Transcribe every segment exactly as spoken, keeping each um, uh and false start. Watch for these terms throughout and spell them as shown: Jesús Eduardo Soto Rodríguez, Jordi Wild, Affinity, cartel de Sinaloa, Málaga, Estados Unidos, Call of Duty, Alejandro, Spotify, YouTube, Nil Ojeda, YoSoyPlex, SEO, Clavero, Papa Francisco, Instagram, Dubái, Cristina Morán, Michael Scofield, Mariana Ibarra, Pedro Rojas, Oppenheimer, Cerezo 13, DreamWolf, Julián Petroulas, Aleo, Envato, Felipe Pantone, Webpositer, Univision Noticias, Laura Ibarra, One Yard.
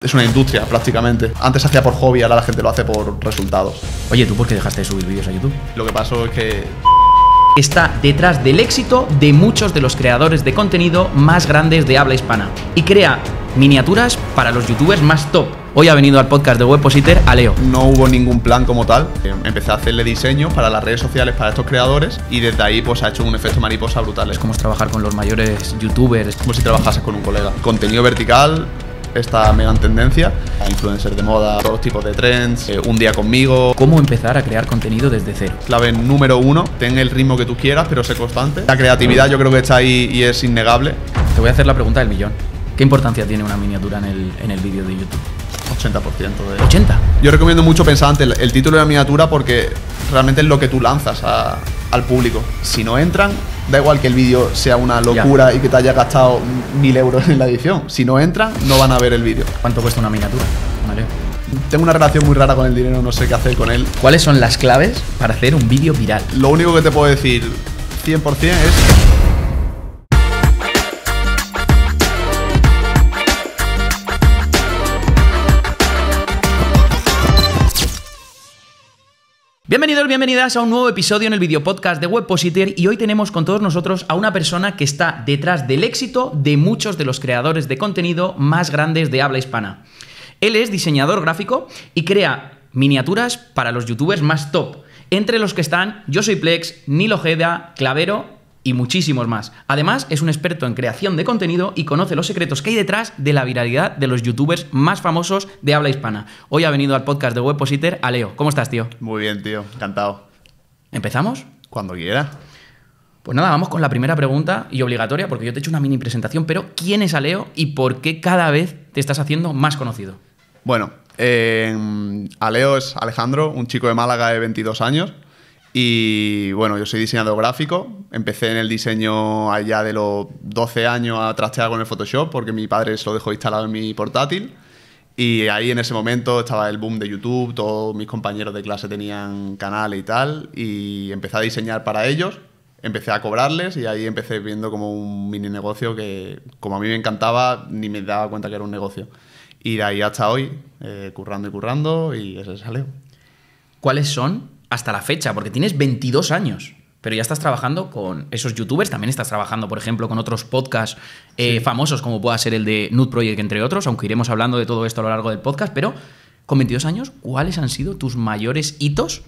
Es una industria, prácticamente. Antes se hacía por hobby, ahora la gente lo hace por resultados. Oye, ¿tú por qué dejaste de subir vídeos a YouTube? Lo que pasó es que... Está detrás del éxito de muchos de los creadores de contenido más grandes de habla hispana. Y crea miniaturas para los youtubers más top. Hoy ha venido al podcast de Webpositer Aleo. No hubo ningún plan como tal. Empecé a hacerle diseños para las redes sociales, para estos creadores. Y desde ahí pues ha hecho un efecto mariposa brutal. Es como trabajar con los mayores youtubers. Como si trabajases con un colega. Contenido vertical... esta mega tendencia, influencers de moda, todos los tipos de trends, eh, un día conmigo. ¿Cómo empezar a crear contenido desde cero? Clave número uno, ten el ritmo que tú quieras, pero sé constante. La creatividad yo creo que está ahí y es innegable. Te voy a hacer la pregunta del millón. ¿Qué importancia tiene una miniatura en el, en el vídeo de YouTube? ochenta por ciento de... ¿ochenta? Yo recomiendo mucho pensar antes el, el título de la miniatura porque realmente es lo que tú lanzas a, al público. Si no entran, da igual que el vídeo sea una locura ya. Y que te haya gastado mil euros en la edición. Si no entran, no van a ver el vídeo. ¿Cuánto cuesta una miniatura? Vale. Tengo una relación muy rara con el dinero, no sé qué hacer con él. ¿Cuáles son las claves para hacer un vídeo viral? Lo único que te puedo decir cien por cien es... Bienvenidos, bienvenidas a un nuevo episodio en el video podcast de Webpositer y hoy tenemos con todos nosotros a una persona que está detrás del éxito de muchos de los creadores de contenido más grandes de habla hispana. Él es diseñador gráfico y crea miniaturas para los youtubers más top, entre los que están YoSoyPlex, Nil Ojeda, Clavero... y muchísimos más. Además, es un experto en creación de contenido y conoce los secretos que hay detrás de la viralidad de los youtubers más famosos de habla hispana. Hoy ha venido al podcast de Webpositer Aleo. ¿Cómo estás, tío? Muy bien, tío. Encantado. ¿Empezamos? Cuando quiera. Pues nada, vamos con la primera pregunta y obligatoria, porque yo te he hecho una mini presentación, pero ¿quién es Aleo y por qué cada vez te estás haciendo más conocido? Bueno, eh, Aleo es Alejandro, un chico de Málaga de veintidós años. Y bueno, yo soy diseñador gráfico, empecé en el diseño allá de los doce años a trastear con el Photoshop porque mi padre se lo dejó instalado en mi portátil y ahí en ese momento estaba el boom de YouTube, todos mis compañeros de clase tenían canales y tal y empecé a diseñar para ellos, empecé a cobrarles y ahí empecé viendo como un mini negocio que como a mí me encantaba ni me daba cuenta que era un negocio y de ahí hasta hoy, eh, currando y currando y ese es Aleo. ¿Cuáles son? Hasta la fecha, porque tienes veintidós años, pero ya estás trabajando con esos youtubers, también estás trabajando, por ejemplo, con otros podcasts eh, sí. famosos, como pueda ser el de Nude Project, entre otros, aunque iremos hablando de todo esto a lo largo del podcast, pero con veintidós años, ¿cuáles han sido tus mayores hitos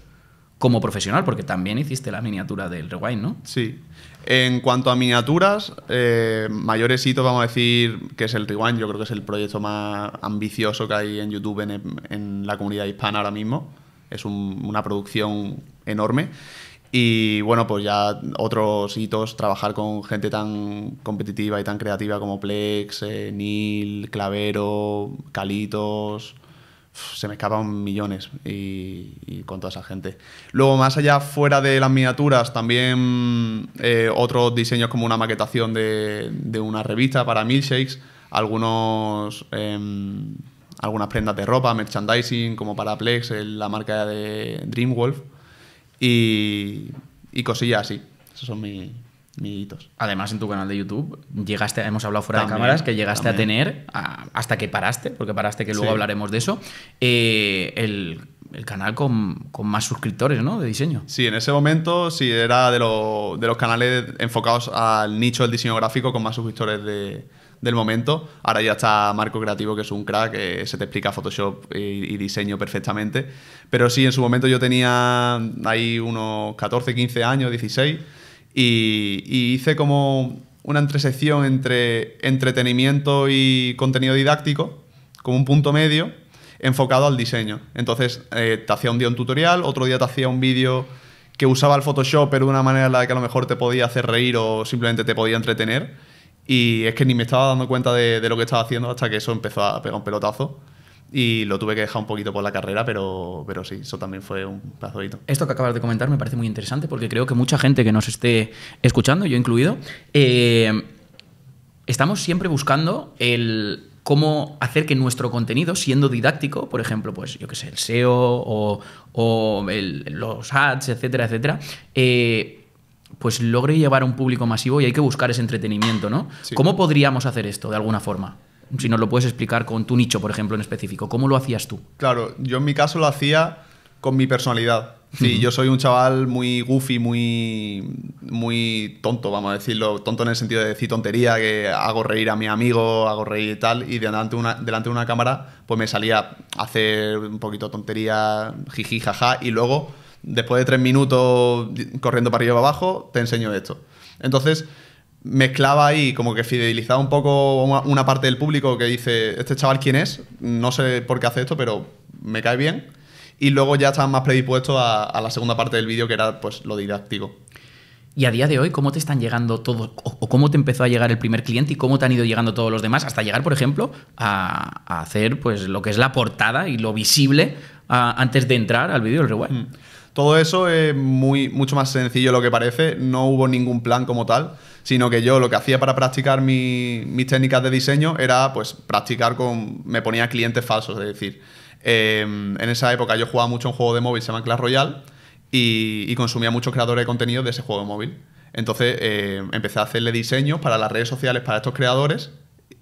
como profesional? Porque también hiciste la miniatura del Rewind, ¿no? Sí. En cuanto a miniaturas, eh, mayores hitos, vamos a decir, que es el Rewind, yo creo que es el proyecto más ambicioso que hay en YouTube en, en la comunidad hispana ahora mismo. Es un, una producción enorme y bueno, pues ya otros hitos, trabajar con gente tan competitiva y tan creativa como Plex, eh, Nil, Clavero, Calitos, uf, se me escapan millones y, y con toda esa gente. Luego más allá, fuera de las miniaturas, también eh, otros diseños como una maquetación de, de una revista para milkshakes, algunos... Eh, algunas prendas de ropa, merchandising, como para Plex, la marca de Dreamwolf y, y cosillas así. Esos son mis, mis hitos. Además, en tu canal de YouTube, llegaste, hemos hablado fuera también, de cámaras, que llegaste también. a tener, a, hasta que paraste, porque paraste, que luego sí. hablaremos de eso, eh, el, el canal con, con más suscriptores, ¿no?, de diseño. Sí, en ese momento sí era de, lo, de los canales enfocados al nicho del diseño gráfico con más suscriptores de... del momento. Ahora ya está Marco Creativo, que es un crack, que se te explica Photoshop y, y diseño perfectamente, pero sí, en su momento yo tenía ahí unos catorce, quince años, dieciséis, y, y hice como una intersección entre entretenimiento y contenido didáctico, como un punto medio enfocado al diseño. Entonces eh, te hacía un día un tutorial, otro día te hacía un vídeo que usaba el Photoshop pero de una manera en la que a lo mejor te podía hacer reír o simplemente te podía entretener. Y es que ni me estaba dando cuenta de, de lo que estaba haciendo hasta que eso empezó a pegar un pelotazo y lo tuve que dejar un poquito por la carrera, pero, pero sí, eso también fue un plazodito. Esto que acabas de comentar me parece muy interesante porque creo que mucha gente que nos esté escuchando, yo incluido, eh, estamos siempre buscando el... cómo hacer que nuestro contenido, siendo didáctico, por ejemplo, pues yo qué sé, el S E O o, o el, los ads, etcétera, etcétera, eh, pues logre llevar a un público masivo y hay que buscar ese entretenimiento, ¿no? Sí. ¿Cómo podríamos hacer esto de alguna forma? si nos lo puedes explicar con tu nicho, por ejemplo, en específico. ¿Cómo lo hacías tú? Claro, yo en mi caso lo hacía con mi personalidad. Sí, uh-huh. Yo soy un chaval muy goofy, muy, muy tonto, vamos a decirlo. Tonto en el sentido de decir tontería, que hago reír a mi amigo, hago reír y tal. Y delante de una, delante de una cámara, pues me salía a hacer un poquito de tontería, jiji, jaja. Y luego, después de tres minutos corriendo para arriba y para abajo, te enseño esto. Entonces, mezclaba ahí, como que fidelizaba un poco una parte del público que dice, este chaval quién es, no sé por qué hace esto, pero me cae bien. Y luego ya estaban más predispuestos a, a la segunda parte del vídeo, que era pues lo didáctico. Y a día de hoy, ¿cómo te están llegando todos, o, o cómo te empezó a llegar el primer cliente y cómo te han ido llegando todos los demás, hasta llegar, por ejemplo, a, a hacer pues lo que es la portada y lo visible a, antes de entrar al vídeo del rewind? Mm. Todo eso es muy, mucho más sencillo de lo que parece. No hubo ningún plan como tal, sino que yo lo que hacía para practicar mi, mis técnicas de diseño era pues practicar con... Me ponía clientes falsos, es decir, eh, en esa época yo jugaba mucho un juego de móvil, se llama Clash Royale, y, y consumía muchos creadores de contenido de ese juego de móvil. Entonces eh, empecé a hacerle diseños para las redes sociales para estos creadores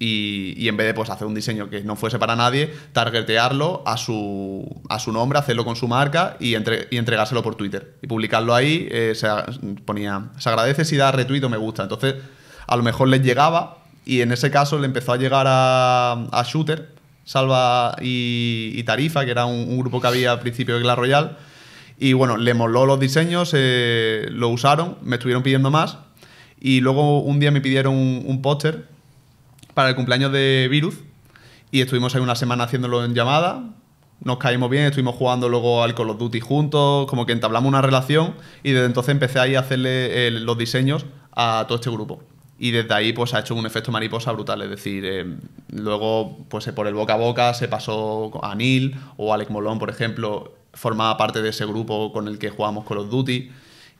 y, y en vez de pues hacer un diseño que no fuese para nadie, targetearlo a su, a su nombre, hacerlo con su marca y, entre, y entregárselo por Twitter y publicarlo ahí. Eh, se ponía, se agradece si da retweet o me gusta. Entonces a lo mejor les llegaba y en ese caso le empezó a llegar a, a Shooter Salva y, y Tarifa, que era un, un grupo que había al principio de Clash Royale, y bueno, le moló los diseños, eh, lo usaron, me estuvieron pidiendo más y luego un día me pidieron un, un póster para el cumpleaños de Virus y estuvimos ahí una semana haciéndolo en llamada, nos caímos bien, estuvimos jugando luego al Call of Duty juntos, como que entablamos una relación y desde entonces empecé ahí a hacerle eh, los diseños a todo este grupo. Y desde ahí pues ha hecho un efecto mariposa brutal, es decir, eh, luego pues por el boca a boca se pasó a Nil o Alec Molón, por ejemplo, formaba parte de ese grupo con el que jugábamos Call of Duty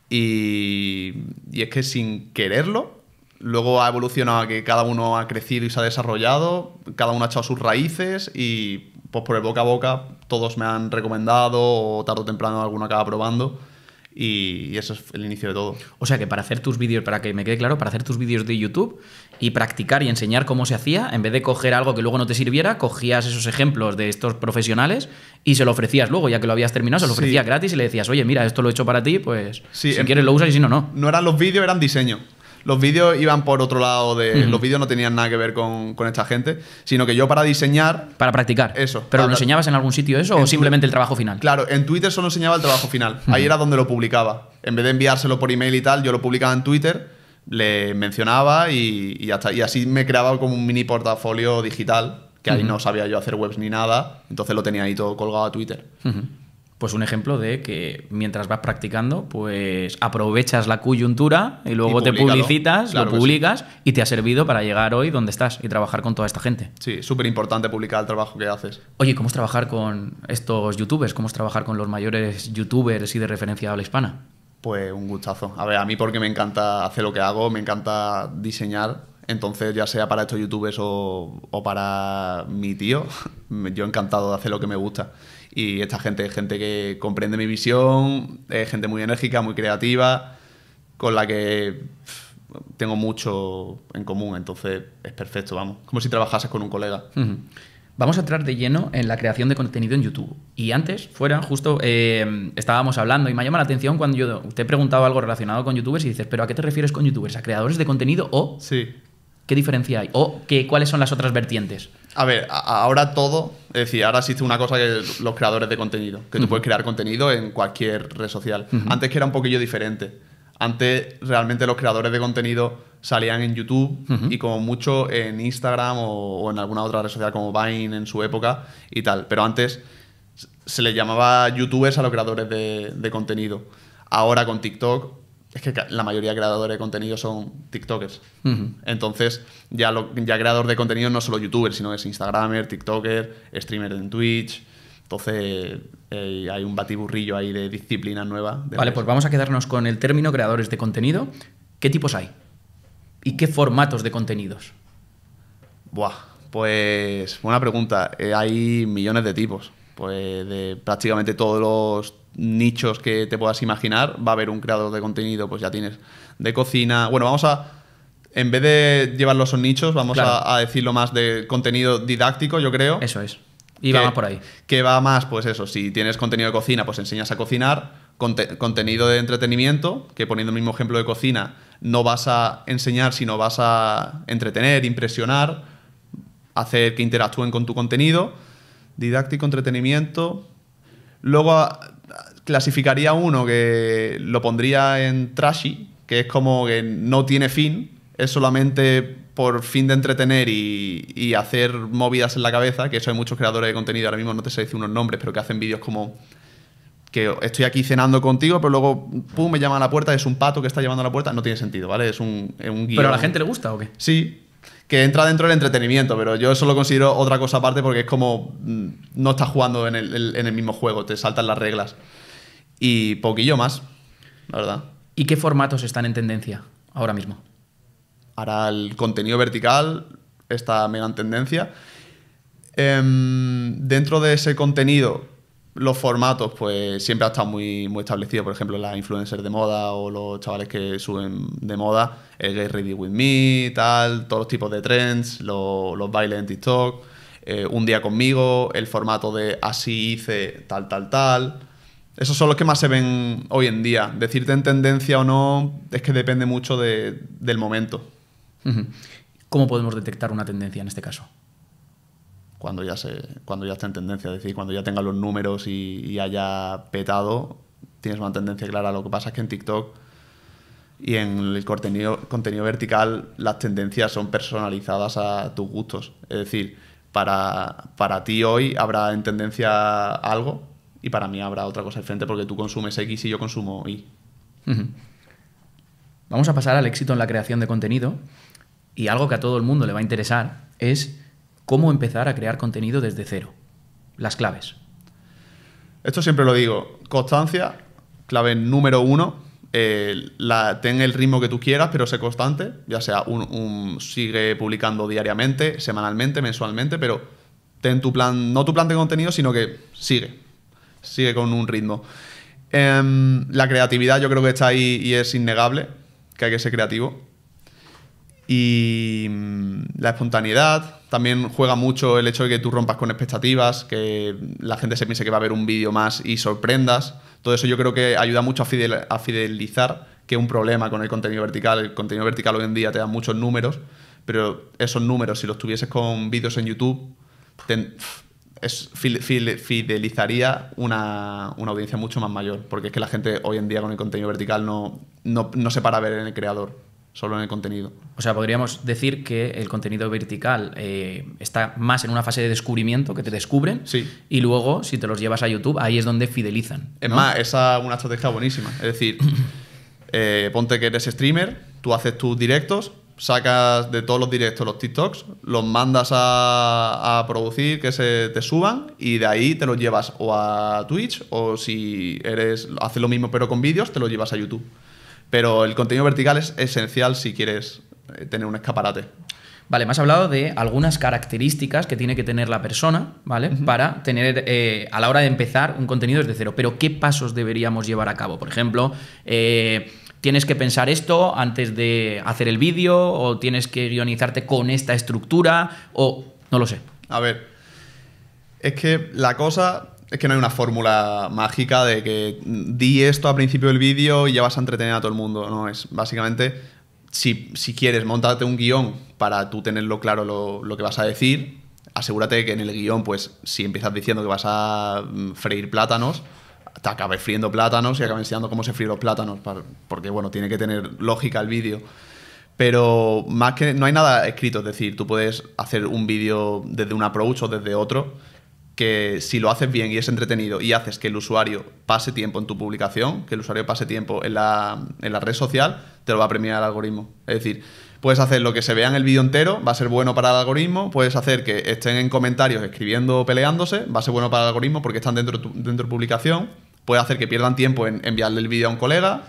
y, y es que sin quererlo, luego ha evolucionado a que cada uno ha crecido y se ha desarrollado, cada uno ha echado sus raíces y pues por el boca a boca todos me han recomendado o tarde o temprano alguno acaba probando y eso es el inicio de todo. O sea que para hacer tus vídeos, para que me quede claro, para hacer tus vídeos de YouTube y practicar y enseñar cómo se hacía, en vez de coger algo que luego no te sirviera, cogías esos ejemplos de estos profesionales y se lo ofrecías luego, ya que lo habías terminado, se lo ofrecías sí. gratis y le decías, oye, mira, esto lo he hecho para ti, pues sí, si en... quieres lo usas y si no, no. No eran los vídeos, eran diseño. Los vídeos iban por otro lado de... Uh-huh. Los vídeos no tenían nada que ver con, con esta gente, sino que yo para diseñar... Para practicar. Eso. ¿Pero lo enseñabas en algún sitio eso o simplemente el trabajo final? Claro, en Twitter solo enseñaba el trabajo final. Ahí era donde lo publicaba. En vez de enviárselo por email y tal, yo lo publicaba en Twitter, le mencionaba y, y, hasta, y así me creaba como un mini portafolio digital, que ahí uh-huh. no sabía yo hacer webs ni nada, entonces lo tenía ahí todo colgado a Twitter. Uh-huh. Pues un ejemplo de que mientras vas practicando, pues aprovechas la coyuntura y luego y te publicitas, claro lo publicas sí. y te ha servido para llegar hoy donde estás y trabajar con toda esta gente. Sí, súper importante publicar el trabajo que haces. Oye, ¿cómo es trabajar con estos youtubers? ¿Cómo es trabajar con los mayores youtubers y de referencia a habla hispana? Pues un gustazo. A ver, a mí porque me encanta hacer lo que hago, me encanta diseñar. Entonces, ya sea para estos youtubers o, o para mi tío, yo encantado de hacer lo que me gusta. Y esta gente es gente que comprende mi visión, es gente muy enérgica, muy creativa, con la que tengo mucho en común, entonces es perfecto, vamos. Como si trabajases con un colega. Uh-huh. Vamos a entrar de lleno en la creación de contenido en YouTube. Y antes, fuera, justo eh, estábamos hablando y me llama la atención cuando yo te he preguntado algo relacionado con youtubers y dices, ¿pero a qué te refieres con youtubers? ¿A creadores de contenido o...? Sí. ¿Qué diferencia hay? ¿O qué, cuáles son las otras vertientes? A ver, a, ahora todo... Es decir, ahora existe una cosa que los creadores de contenido, que uh-huh. tú puedes crear contenido en cualquier red social. Uh-huh. Antes que era un poquillo diferente. Antes realmente los creadores de contenido salían en YouTube uh-huh. y como mucho en Instagram o, o en alguna otra red social como Vine en su época y tal. Pero antes se les llamaba youtubers a los creadores de, de contenido. Ahora con TikTok... Es que la mayoría de creadores de contenido son TikTokers. Uh-huh. Entonces, ya, lo, ya creador de contenido no solo youtuber, sino es Instagramer, TikToker, streamer en Twitch. Entonces, eh, hay un batiburrillo ahí de disciplinas nuevas. De vale, pues vamos a quedarnos con el término creadores de contenido. ¿Qué tipos hay? ¿Y qué formatos de contenidos? Buah, pues buena pregunta. Eh, hay millones de tipos. Pues de prácticamente todos los nichos que te puedas imaginar va a haber un creador de contenido. Pues ya tienes de cocina, bueno, vamos a en vez de llevarlo a esos nichos, vamos claro. a, a decirlo más de contenido didáctico, yo creo. Eso es. Y que va más por ahí. Que va más, pues eso, si tienes contenido de cocina, pues enseñas a cocinar. Conte contenido de entretenimiento, que poniendo el mismo ejemplo de cocina, no vas a enseñar, sino vas a entretener, impresionar, hacer que interactúen con tu contenido. Didáctico, entretenimiento. Luego clasificaría uno que lo pondría en trashy, que es como que no tiene fin, es solamente por fin de entretener y, y hacer movidas en la cabeza, que eso hay muchos creadores de contenido, ahora mismo no te sé decir unos nombres, pero que hacen vídeos como que estoy aquí cenando contigo, pero luego pum, me llama a la puerta, es un pato que está llamando a la puerta, no tiene sentido, ¿vale? Es un, es un guión. ¿Pero a la gente le gusta o qué? Sí, que entra dentro del entretenimiento, pero yo eso lo considero otra cosa aparte porque es como no estás jugando en el, en el mismo juego, te saltan las reglas. Y poquillo más, la verdad. ¿Y qué formatos están en tendencia ahora mismo? Ahora el contenido vertical está mega en tendencia. Eh, dentro de ese contenido, los formatos, pues siempre ha estado muy, muy establecido. Por ejemplo, las influencers de moda o los chavales que suben de moda, el Get Ready With Me, tal, todos los tipos de trends, los, los bailes en TikTok, eh, un día conmigo, el formato de así hice tal, tal, tal. Esos son los que más se ven hoy en día. Decirte en tendencia o no es que depende mucho de, del momento. ¿Cómo podemos detectar una tendencia en este caso? Cuando ya, se, cuando ya está en tendencia. Es decir, cuando ya tenga los números y, y haya petado, tienes una tendencia clara. Lo que pasa es que en TikTok y en el contenido, contenido vertical las tendencias son personalizadas a tus gustos. Es decir, para, para ti hoy habrá en tendencia algo. Y para mí habrá otra cosa diferente porque tú consumes X y yo consumo Y. Uh-huh. Vamos a pasar al éxito en la creación de contenido. Y algo que a todo el mundo le va a interesar es cómo empezar a crear contenido desde cero. Las claves. Esto siempre lo digo. Constancia, clave número uno. Eh, la, ten el ritmo que tú quieras, pero sé constante. Ya sea, un, un sigue publicando diariamente, semanalmente, mensualmente, pero ten tu plan, no tu plan de contenido, sino que sigue. Sigue con un ritmo. Eh, la creatividad yo creo que está ahí y es innegable, que hay que ser creativo. Y mmm, la espontaneidad. También juega mucho el hecho de que tú rompas con expectativas, que la gente se piense que va a ver un vídeo más y sorprendas. Todo eso yo creo que ayuda mucho a, fidel, a fidelizar, que es un problema con el contenido vertical. El contenido vertical hoy en día te da muchos números, pero esos números, si los tuvieses con vídeos en YouTube, te, Es, fidelizaría una, una audiencia mucho más mayor, porque es que la gente hoy en día con el contenido vertical no, no, no se para a ver en el creador, solo en el contenido. O sea, podríamos decir que el contenido vertical eh, está más en una fase de descubrimiento, que te descubren, sí. Y luego si te los llevas a YouTube, ahí es donde fidelizan, ¿no? Es más, esa es una estrategia buenísima. Es decir, eh, ponte que eres streamer, tú haces tus directos, sacas de todos los directos los TikToks, los mandas a, a producir, que se te suban, y de ahí te los llevas o a Twitch, o si eres haces lo mismo pero con vídeos, te los llevas a YouTube. Pero el contenido vertical es esencial si quieres tener un escaparate. Vale, me has hablado de algunas características que tiene que tener la persona, ¿vale? Uh-huh. Para tener, eh, a la hora de empezar, un contenido desde cero. Pero ¿qué pasos deberíamos llevar a cabo? Por ejemplo, eh, ¿tienes que pensar esto antes de hacer el vídeo? ¿O tienes que guionizarte con esta estructura? O no lo sé. A ver, es que la cosa es que no hay una fórmula mágica de que di esto al principio del vídeo y ya vas a entretener a todo el mundo. No, es básicamente, si, si quieres montarte un guión para tú tenerlo claro lo, lo que vas a decir, asegúrate que en el guión, pues, si empiezas diciendo que vas a freír plátanos, te acabes friendo plátanos y acabes enseñando cómo se fríen los plátanos, para, porque bueno, tiene que tener lógica el vídeo. Pero más que no hay nada escrito, es decir, tú puedes hacer un vídeo desde un approach o desde otro, que si lo haces bien y es entretenido y haces que el usuario pase tiempo en tu publicación, que el usuario pase tiempo en la, en la red social, te lo va a premiar el algoritmo. Es decir, puedes hacer lo que se vea en el vídeo entero, va a ser bueno para el algoritmo. Puedes hacer que estén en comentarios escribiendo o peleándose, va a ser bueno para el algoritmo porque están dentro de, tu, dentro de publicación. Puedes hacer que pierdan tiempo en enviarle el vídeo a un colega,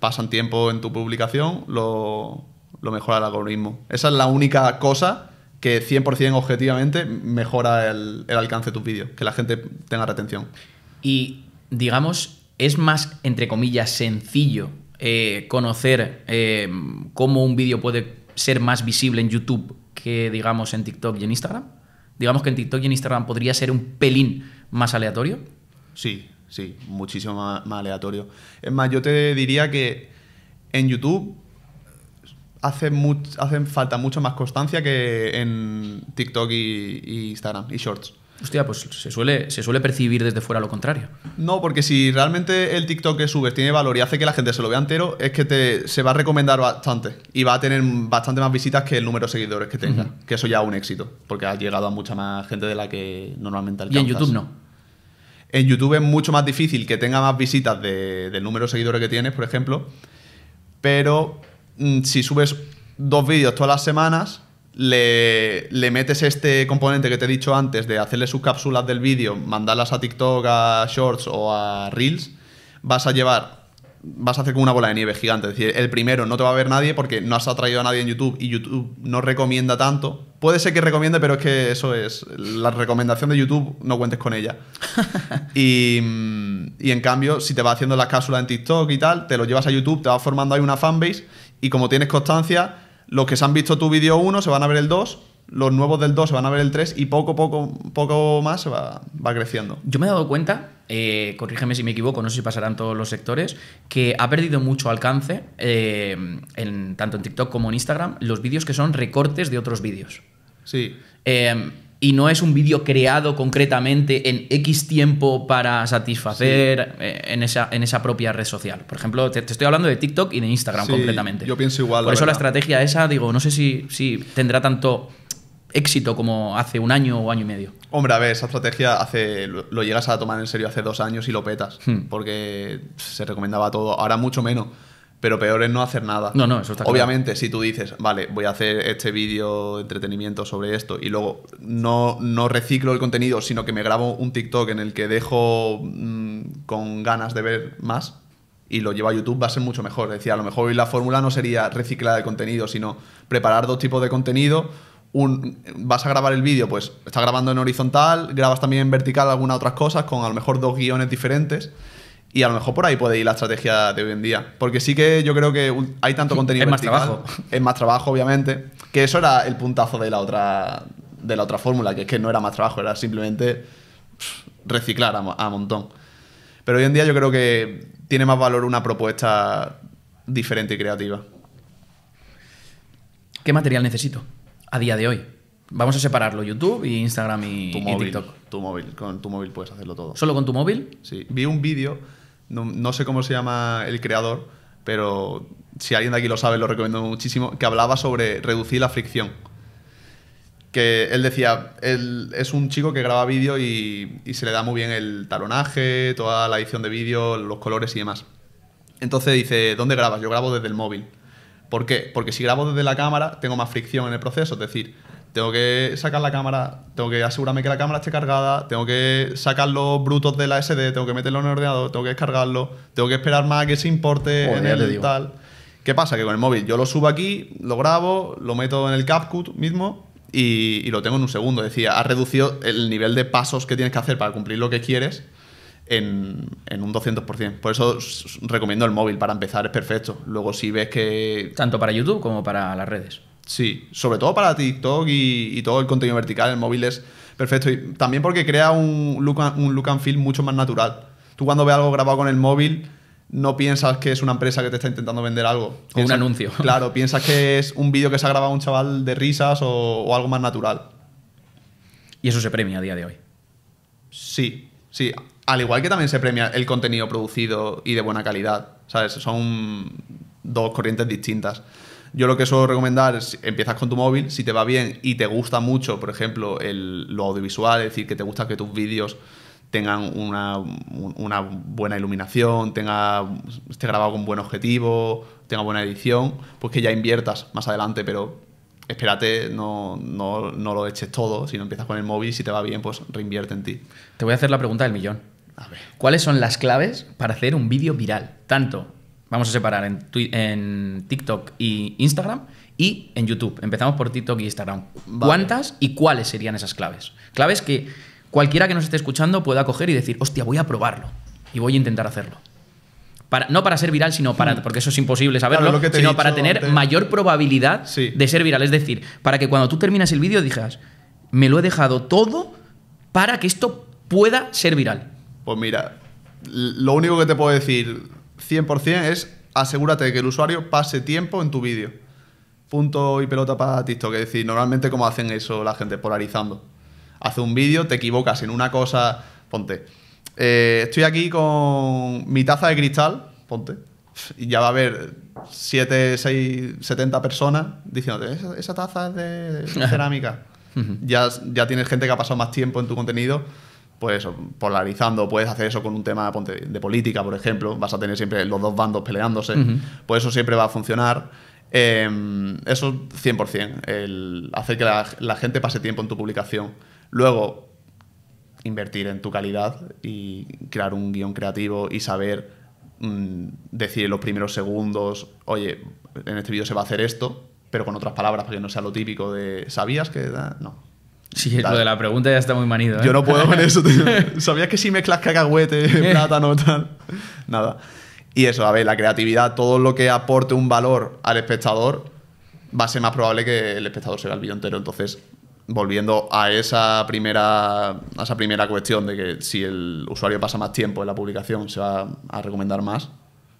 pasan tiempo en tu publicación, lo, lo mejora el algoritmo. Esa es la única cosa que cien por cien objetivamente mejora el, el alcance de tus vídeos, que la gente tenga retención. Y digamos, es más, entre comillas, sencillo. Eh, conocer eh, cómo un vídeo puede ser más visible en YouTube que, digamos, en TikTok y en Instagram? Digamos que en TikTok y en Instagram podría ser un pelín más aleatorio. Sí, sí, muchísimo más, más aleatorio. Es más, yo te diría que en YouTube hacen much, hacen falta mucho más constancia que en TikTok y, y Instagram y Shorts. Hostia, pues se suele, se suele percibir desde fuera lo contrario. No, porque si realmente el TikTok que subes tiene valor y hace que la gente se lo vea entero, es que te, se va a recomendar bastante y va a tener bastante más visitas que el número de seguidores que tenga. Uh-huh. Que eso ya es un éxito, porque ha llegado a mucha más gente de la que normalmente alcanzas. ¿Y en YouTube no? En YouTube es mucho más difícil que tenga más visitas de, del número de seguidores que tienes, por ejemplo, pero mmm, si subes dos vídeos todas las semanas, Le, le metes este componente que te he dicho antes de hacerle sus cápsulas del vídeo, mandarlas a TikTok, a Shorts o a Reels, vas a llevar, vas a hacer como una bola de nieve gigante. Es decir, el primero no te va a ver nadie porque no has atraído a nadie en YouTube y YouTube no recomienda tanto. Puede ser que recomiende, pero es que eso es, la recomendación de YouTube no cuentes con ella. y, y en cambio, si te vas haciendo las cápsulas en TikTok y tal, te lo llevas a YouTube, te vas formando ahí una fanbase y como tienes constancia, los que se han visto tu vídeo uno se van a ver el dos, los nuevos del dos se van a ver el tres y poco, poco, poco más se va, va creciendo. Yo me he dado cuenta, eh, corrígeme si me equivoco, no sé si pasarán todos los sectores, que ha perdido mucho alcance, eh, en, tanto en TikTok como en Instagram, los vídeos que son recortes de otros vídeos. Sí. Eh, y no es un vídeo creado concretamente en X tiempo para satisfacer, sí, eh, en, esa, en esa propia red social. Por ejemplo, te, te estoy hablando de TikTok y de Instagram, sí, completamente. Yo pienso igual. Por la eso verdad. La estrategia esa, digo, no sé si, si tendrá tanto éxito como hace un año o año y medio. Hombre, a ver, esa estrategia hace, lo, lo llegas a tomar en serio hace dos años y lo petas, hmm. porque se recomendaba todo. Ahora mucho menos. Pero peor es no hacer nada. No, no, eso está claro. Obviamente, si tú dices, vale, voy a hacer este vídeo de entretenimiento sobre esto y luego no, no reciclo el contenido, sino que me grabo un TikTok en el que dejo mmm, con ganas de ver más y lo llevo a YouTube, va a ser mucho mejor. Es decir, a lo mejor hoy la fórmula no sería reciclar el contenido, sino preparar dos tipos de contenido. Un, vas a grabar el vídeo, pues estás grabando en horizontal, grabas también en vertical algunas otras cosas con a lo mejor dos guiones diferentes. Y a lo mejor por ahí puede ir la estrategia de hoy en día. Porque sí que yo creo que hay tanto contenido es vertical, más trabajo. Es más trabajo, obviamente. Que eso era el puntazo de la otra de la otra fórmula, que es que no era más trabajo, era simplemente reciclar a, a montón. Pero hoy en día yo creo que tiene más valor una propuesta diferente y creativa. ¿Qué material necesito a día de hoy? Vamos a separarlo, YouTube, y Instagram y, tu móvil, y TikTok. Tu móvil, con tu móvil puedes hacerlo todo. ¿Solo con tu móvil? Sí. Vi un vídeo. No, no sé cómo se llama el creador, pero si alguien de aquí lo sabe, lo recomiendo muchísimo, que hablaba sobre reducir la fricción. Que él decía, él es un chico que graba vídeo y, y se le da muy bien el talonaje, toda la edición de vídeo, los colores y demás. Entonces dice, ¿dónde grabas? Yo grabo desde el móvil. ¿Por qué? Porque si grabo desde la cámara tengo más fricción en el proceso, es decir, tengo que sacar la cámara, tengo que asegurarme que la cámara esté cargada, tengo que sacar los brutos de la ese de, tengo que meterlo en el ordenador, tengo que descargarlo, tengo que esperar más a que se importe. Joder, en el tal. ¿Qué pasa? Que con el móvil yo lo subo aquí, lo grabo, lo meto en el CapCut mismo y, y lo tengo en un segundo. Es decir, has reducido el nivel de pasos que tienes que hacer para cumplir lo que quieres en, en un doscientos por ciento. Por eso recomiendo el móvil, para empezar es perfecto. Luego si ves que... Tanto para YouTube como para las redes. Sí, sobre todo para TikTok y, y todo el contenido vertical, el móvil es perfecto. Y también porque crea un look, and, un look and feel mucho más natural. Tú cuando ves algo grabado con el móvil no piensas que es una empresa que te está intentando vender algo. O piensas, un anuncio. Claro, piensas que es un vídeo que se ha grabado un chaval de risas o, o algo más natural. Y eso se premia a día de hoy. Sí, sí. Al igual que también se premia el contenido producido y de buena calidad. ¿Sabes? Son dos corrientes distintas. Yo lo que suelo recomendar es, empiezas con tu móvil, si te va bien y te gusta mucho, por ejemplo, el, lo audiovisual, es decir, que te gusta que tus vídeos tengan una, una buena iluminación, tenga, esté grabado con buen objetivo, tenga buena edición, pues que ya inviertas más adelante, pero espérate, no, no, no lo eches todo, si no empiezas con el móvil, si te va bien, pues reinvierte en ti. Te voy a hacer la pregunta del millón. A ver. ¿Cuáles son las claves para hacer un vídeo viral? Tanto... Vamos a separar en, en TikTok y Instagram y en YouTube. Empezamos por TikTok y Instagram. Vale. ¿Cuántas y cuáles serían esas claves? Claves que cualquiera que nos esté escuchando pueda coger y decir, hostia, voy a probarlo y voy a intentar hacerlo. Para, no para ser viral, sino para, porque eso es imposible saberlo, claro, sino para tener antes. mayor probabilidad sí. de ser viral. Es decir, para que cuando tú terminas el vídeo digas, me lo he dejado todo para que esto pueda ser viral. Pues mira, lo único que te puedo decir cien por cien es asegúrate de que el usuario pase tiempo en tu vídeo. Punto y pelota para TikTok. Es decir, normalmente como hacen eso la gente, polarizando. Hace un vídeo, te equivocas en una cosa, ponte... Eh, estoy aquí con mi taza de cristal, ponte, y ya va a haber siete, seis, setenta personas diciéndote, esa, esa taza es de cerámica. ya, ya tienes gente que ha pasado más tiempo en tu contenido, pues polarizando. Puedes hacer eso con un tema, ponte, de política, por ejemplo. Vas a tener siempre los dos bandos peleándose. Uh-huh. Pues eso siempre va a funcionar. Eh, eso cien por cien, el hacer que la, la gente pase tiempo en tu publicación. Luego, invertir en tu calidad y crear un guión creativo y saber mmm, decir en los primeros segundos, oye, en este vídeo se va a hacer esto, pero con otras palabras, para que no sea lo típico de ¿sabías que...? Da? No. Sí, tal. Lo de la pregunta ya está muy manido, ¿eh? Yo no puedo con eso. ¿Sabías que si mezclas cacahuete, plátano, tal? Nada. Y eso, a ver, la creatividad, todo lo que aporte un valor al espectador, va a ser más probable que el espectador se vea el vídeo entero. Entonces... Volviendo a esa primera a esa primera cuestión de que si el usuario pasa más tiempo en la publicación se va a recomendar más,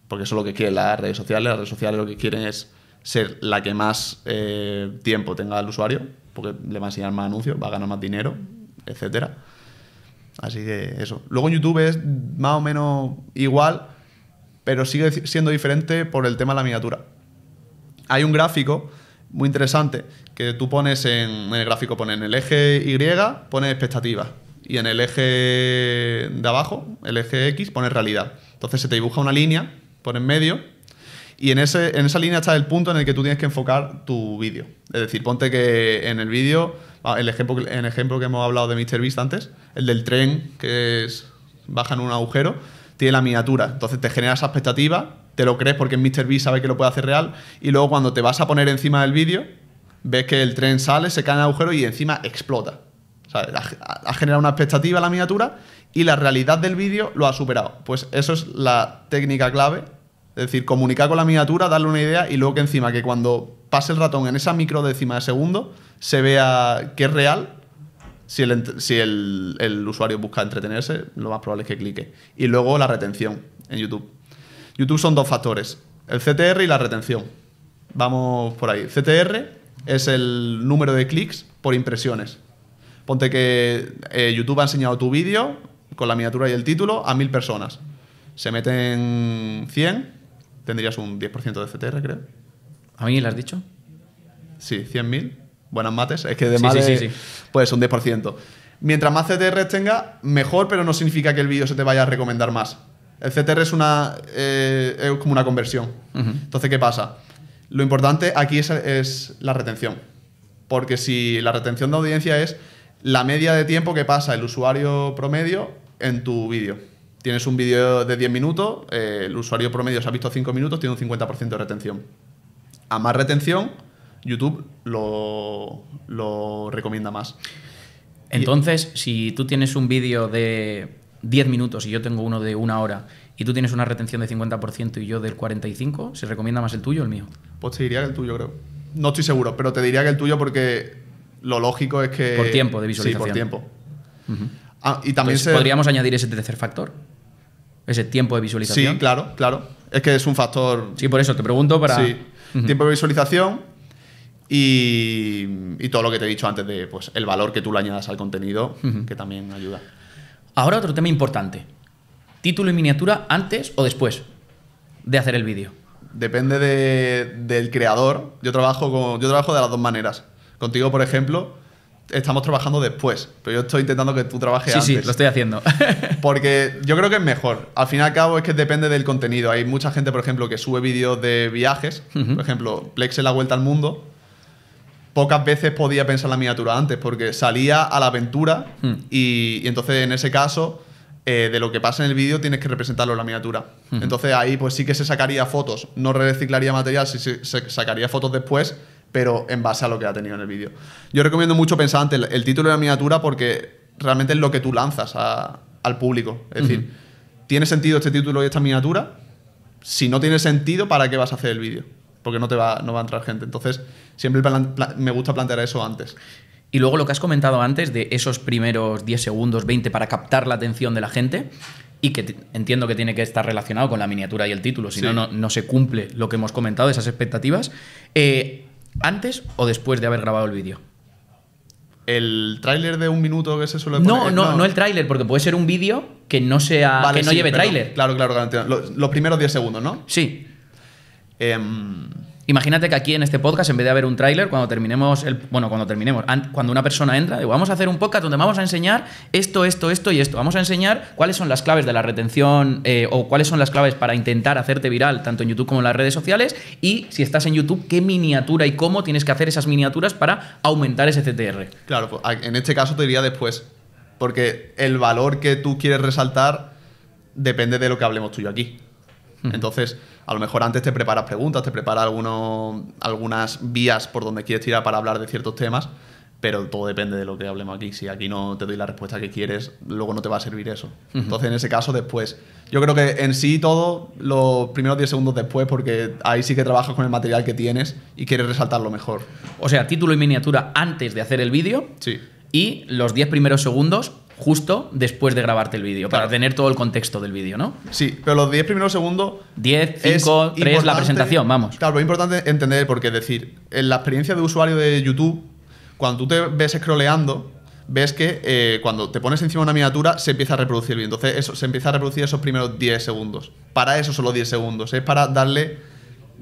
porque eso es lo que quieren las redes sociales. Las redes sociales lo que quieren es ser la que más eh, tiempo tenga el usuario, porque le va a enseñar más anuncios, va a ganar más dinero, etcétera. Así que eso. Luego en YouTube es más o menos igual, pero sigue siendo diferente por el tema de la miniatura. Hay un gráfico muy interesante, que tú pones en, en el gráfico, pones en el eje Y, pones expectativas, y en el eje de abajo, el eje X, pones realidad. Entonces se te dibuja una línea, pones medio, y en, ese, en esa línea está el punto en el que tú tienes que enfocar tu vídeo. Es decir, ponte que en el vídeo, el ejemplo, el ejemplo que hemos hablado de MrBeast antes, el del tren que es, baja en un agujero, tiene la miniatura, entonces te genera esa expectativa. Te lo crees porque MrBeast sabe que lo puede hacer real, y luego cuando te vas a poner encima del vídeo, ves que el tren sale, se cae en el agujero y encima explota. O sea, ha generado una expectativa la miniatura y la realidad del vídeo lo ha superado. Pues eso es la técnica clave, es decir, comunicar con la miniatura, darle una idea y luego que encima, que cuando pase el ratón en esa microdécima de segundo, se vea que es real. Si, el, si el, el usuario busca entretenerse, lo más probable es que clique. Y luego la retención en YouTube. YouTube son dos factores, el C T R y la retención. Vamos por ahí. C T R es el número de clics por impresiones. Ponte que eh, YouTube ha enseñado tu vídeo con la miniatura y el título a mil personas. Se meten cien, tendrías un diez por ciento de C T R, creo. ¿A mí lo has dicho? Sí, cien mil. Buenas mates. Es que de sí, males, sí, sí, sí. Pues un diez por ciento. Mientras más C T R tenga, mejor, pero no significa que el vídeo se te vaya a recomendar más. El C T R es, una, eh, es como una conversión. Uh-huh. Entonces, ¿qué pasa? Lo importante aquí es, es la retención. Porque si la retención de audiencia es la media de tiempo que pasa el usuario promedio en tu vídeo. Tienes un vídeo de diez minutos, eh, el usuario promedio se ha visto cinco minutos, tiene un cincuenta por ciento de retención. A más retención, YouTube lo, lo recomienda más. Entonces, y, si tú tienes un vídeo de diez minutos y yo tengo uno de una hora y tú tienes una retención de cincuenta por ciento y yo del cuarenta y cinco por ciento, ¿se recomienda más el tuyo o el mío? Pues te diría que el tuyo, creo. No estoy seguro, pero te diría que el tuyo porque lo lógico es que... Por tiempo de visualización. Sí, por tiempo. Uh-huh. Ah, y también se... ¿Podríamos añadir ese tercer factor? Ese tiempo de visualización. Sí, claro, claro. Es que es un factor... Sí, por eso te pregunto para... Sí. Uh-huh. Tiempo de visualización y, y todo lo que te he dicho antes de pues, el valor que tú le añadas al contenido, uh-huh, que también ayuda. Ahora otro tema importante. ¿Título y miniatura antes o después de hacer el vídeo? Depende de, del creador. Yo trabajo, con, yo trabajo de las dos maneras. Contigo, por ejemplo, estamos trabajando después, pero yo estoy intentando que tú trabajes sí, antes. Sí, sí, lo estoy haciendo. Porque yo creo que es mejor. Al fin y al cabo es que depende del contenido. Hay mucha gente, por ejemplo, que sube vídeos de viajes. Uh-huh. Por ejemplo, Plex en la vuelta al mundo. Pocas veces podía pensar la miniatura antes porque salía a la aventura mm. y, y entonces en ese caso eh, de lo que pasa en el vídeo tienes que representarlo en la miniatura. Mm-hmm. Entonces ahí pues sí que se sacaría fotos, no reciclaría material, sí se, se sacaría fotos después, pero en base a lo que ha tenido en el vídeo. Yo recomiendo mucho pensar antes el, el título de la miniatura porque realmente es lo que tú lanzas a, al público. Es mm-hmm. decir, ¿tiene sentido este título y esta miniatura? si no tiene sentido, ¿para qué vas a hacer el vídeo? Porque no te va, no va a entrar gente. Entonces, siempre me gusta plantear eso antes. Y luego lo que has comentado antes de esos primeros diez segundos, veinte para captar la atención de la gente, y que entiendo que tiene que estar relacionado con la miniatura y el título, si sí. no, no, no se cumple lo que hemos comentado, esas expectativas. Eh, ¿Antes o después de haber grabado el vídeo? ¿El tráiler de un minuto que se suele poner? No, no, no, no el tráiler, porque puede ser un vídeo que no sea vale, que no sí, lleve tráiler. Claro, claro, claro. Los, los primeros diez segundos, ¿no? Sí. Eh, Imagínate que aquí en este podcast, en vez de haber un tráiler, cuando terminemos, el, bueno, cuando terminemos, cuando una persona entra, digo, vamos a hacer un podcast donde vamos a enseñar esto, esto, esto y esto. Vamos a enseñar cuáles son las claves de la retención eh, o cuáles son las claves para intentar hacerte viral, tanto en YouTube como en las redes sociales. Y si estás en YouTube, qué miniatura y cómo tienes que hacer esas miniaturas para aumentar ese C T R. Claro, pues en este caso te diría después, porque el valor que tú quieres resaltar depende de lo que hablemos tú y yo aquí. Entonces, a lo mejor antes te preparas preguntas, te preparas algunos, algunas vías por donde quieres tirar para hablar de ciertos temas, pero todo depende de lo que hablemos aquí. Si aquí no te doy la respuesta que quieres, luego no te va a servir eso. Uh-huh. Entonces, en ese caso, después. Yo creo que en sí todo, los primeros diez segundos después, porque ahí sí que trabajas con el material que tienes y quieres resaltarlo mejor. O sea, título y miniatura antes de hacer el vídeo. Sí. Y los diez primeros segundos justo después de grabarte el vídeo, claro, para tener todo el contexto del vídeo, ¿no? Sí, pero los diez primeros segundos... diez, cinco, tres, la presentación, vamos. Claro, es importante entender, porque es decir, en la experiencia de usuario de YouTube, cuando tú te ves scrolleando, ves que eh, cuando te pones encima de una miniatura se empieza a reproducir el vídeo. Entonces eso, se empieza a reproducir esos primeros diez segundos. Para eso son los diez segundos. Es para darle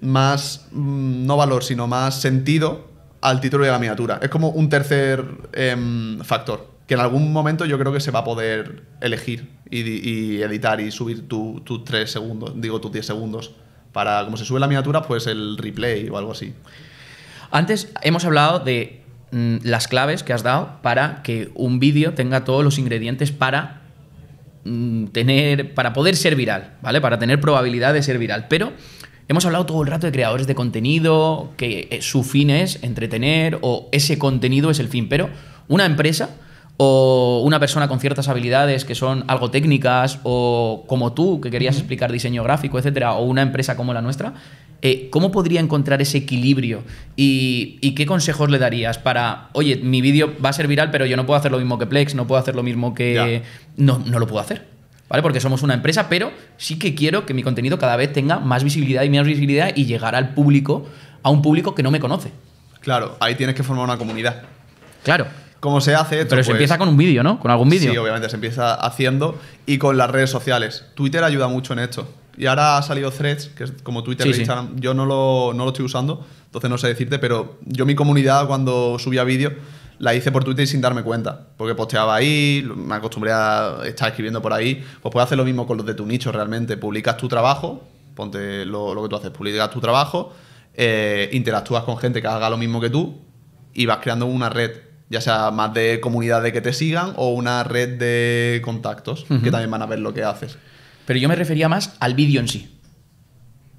más, no valor, sino más sentido al título de la miniatura. Es como un tercer eh, factor, que en algún momento yo creo que se va a poder elegir y, y editar y subir tus tu tres segundos, digo tus diez segundos, para, como se sube la miniatura, pues el replay o algo así. Antes hemos hablado de mm, las claves que has dado para que un vídeo tenga todos los ingredientes para mm, tener, para poder ser viral, ¿vale? Para tener probabilidad de ser viral, pero hemos hablado todo el rato de creadores de contenido, que su fin es entretener o ese contenido es el fin, pero una empresa o una persona con ciertas habilidades que son algo técnicas, o como tú, que querías explicar diseño gráfico, etcétera, o una empresa como la nuestra, eh, ¿cómo podría encontrar ese equilibrio? ¿Y, y qué consejos le darías para, oye, mi vídeo va a ser viral, pero yo no puedo hacer lo mismo que Plex, no puedo hacer lo mismo que... No, no lo puedo hacer, ¿vale? Porque somos una empresa, pero sí que quiero que mi contenido cada vez tenga más visibilidad y más visibilidad y llegar al público, a un público que no me conoce. Claro, ahí tienes que formar una comunidad. Claro. ¿Cómo se hace esto? Pero se pues, empieza con un vídeo, ¿no? Con algún vídeo. Sí, obviamente, se empieza haciendo y con las redes sociales. Twitter ayuda mucho en esto. Y ahora ha salido Threads, que es como Twitter, sí, e Instagram. Sí. Yo no lo, no lo estoy usando, entonces no sé decirte, pero yo mi comunidad cuando subía vídeo la hice por Twitter sin darme cuenta, porque posteaba ahí, me acostumbré a estar escribiendo por ahí. Pues puedes hacer lo mismo con los de tu nicho realmente. Publicas tu trabajo, ponte lo, lo que tú haces, publicas tu trabajo, eh, interactúas con gente que haga lo mismo que tú y vas creando una red, ya sea más de comunidad de que te sigan o una red de contactos, uh-huh, que también van a ver lo que haces. Pero yo me refería más al vídeo en sí,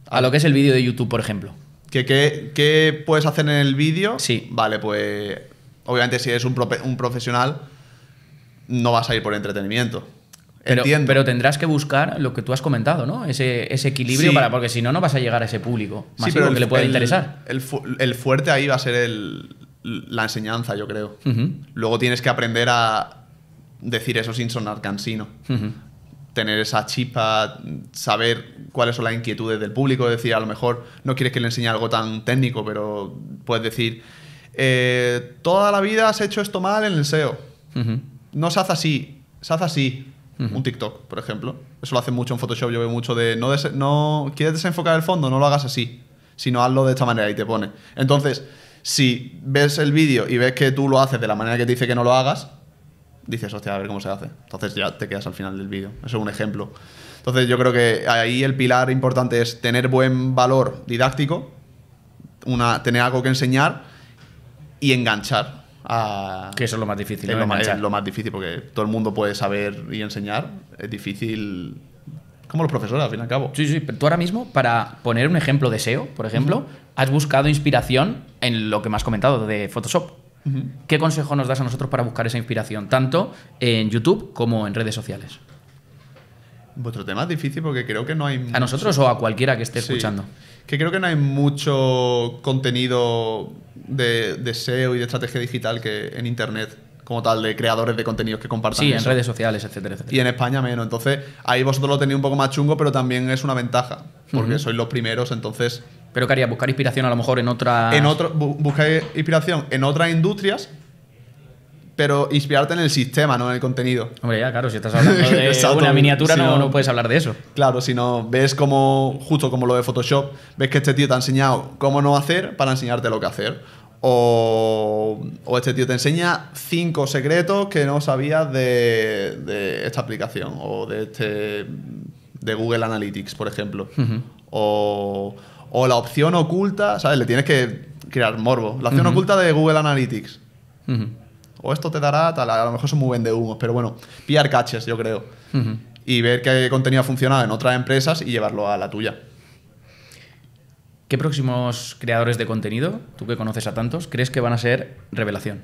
a lo que es el vídeo de YouTube, por ejemplo. ¿Qué, qué, qué puedes hacer en el vídeo? Sí. Vale, pues obviamente si eres un, pro un profesional no vas a ir por entretenimiento. Pero, pero tendrás que buscar lo que tú has comentado, ¿no? Ese, ese equilibrio, sí, para, porque si no, no vas a llegar a ese público masivo, sí, pero el, que le pueda interesar. El, el, fu el fuerte ahí va a ser el... la enseñanza, yo creo. Uh-huh. Luego tienes que aprender a decir eso sin sonar cansino. Uh-huh. Tener esa chispa, saber cuáles son las inquietudes del público. Es decir, a lo mejor no quieres que le enseñe algo tan técnico, pero puedes decir, eh, toda la vida has hecho esto mal en el S E O. Uh-huh. No se hace así, se hace así. Uh-huh. Un TikTok, por ejemplo. Eso lo hacen mucho en Photoshop. Yo veo mucho de, no, no quieres desenfocar el fondo, no lo hagas así, sino hazlo de esta manera y te pone. Entonces, si ves el vídeo y ves que tú lo haces de la manera que te dice que no lo hagas, dices, hostia, a ver cómo se hace. Entonces ya te quedas al final del vídeo. Eso es un ejemplo. Entonces yo creo que ahí el pilar importante es tener buen valor didáctico, una, tener algo que enseñar y enganchar. A, que eso es lo más difícil. Es, ¿no? lo más, es lo más difícil, porque todo el mundo puede saber y enseñar. Es difícil... Como los profesores, al fin y al cabo. Sí, sí, pero tú ahora mismo, para poner un ejemplo de S E O, por ejemplo, uh-huh, has buscado inspiración en lo que me has comentado de Photoshop. Uh-huh. ¿Qué consejo nos das a nosotros para buscar esa inspiración, tanto en YouTube como en redes sociales? Vuestro tema es difícil porque creo que no hay... ¿A nosotros mucho... o a cualquiera que esté sí. escuchando? Que creo que no hay mucho contenido de, de S E O y de estrategia digital que en internet, como tal, de creadores de contenidos que compartan. Sí, eso. En redes sociales, etcétera, etcétera. Y en España menos. Entonces, ahí vosotros lo tenéis un poco más chungo, pero también es una ventaja, porque uh-huh. sois los primeros, entonces... Pero, ¿qué haría? ¿Buscar inspiración a lo mejor en otras...? En otro, bu buscar inspiración en otras industrias... Pero inspirarte en el sistema, no en el contenido. Hombre, ya, claro, si estás hablando de Exacto, una miniatura si no, no puedes hablar de eso. Claro, si no ves como, justo como lo de Photoshop, ves que este tío te ha enseñado cómo no hacer para enseñarte lo que hacer. O, o este tío te enseña cinco secretos que no sabías de, de esta aplicación o de, este, de Google Analytics, por ejemplo. Uh-huh. o, o la opción oculta, ¿sabes? Le tienes que crear morbo. La opción uh-huh. oculta de Google Analytics. Uh-huh. O esto te dará tal, a lo mejor son muy vendehumos, pero bueno, pillar caches, yo creo. Uh-huh. Y ver qué contenido ha funcionado en otras empresas y llevarlo a la tuya. ¿Qué próximos creadores de contenido, tú que conoces a tantos, crees que van a ser revelación?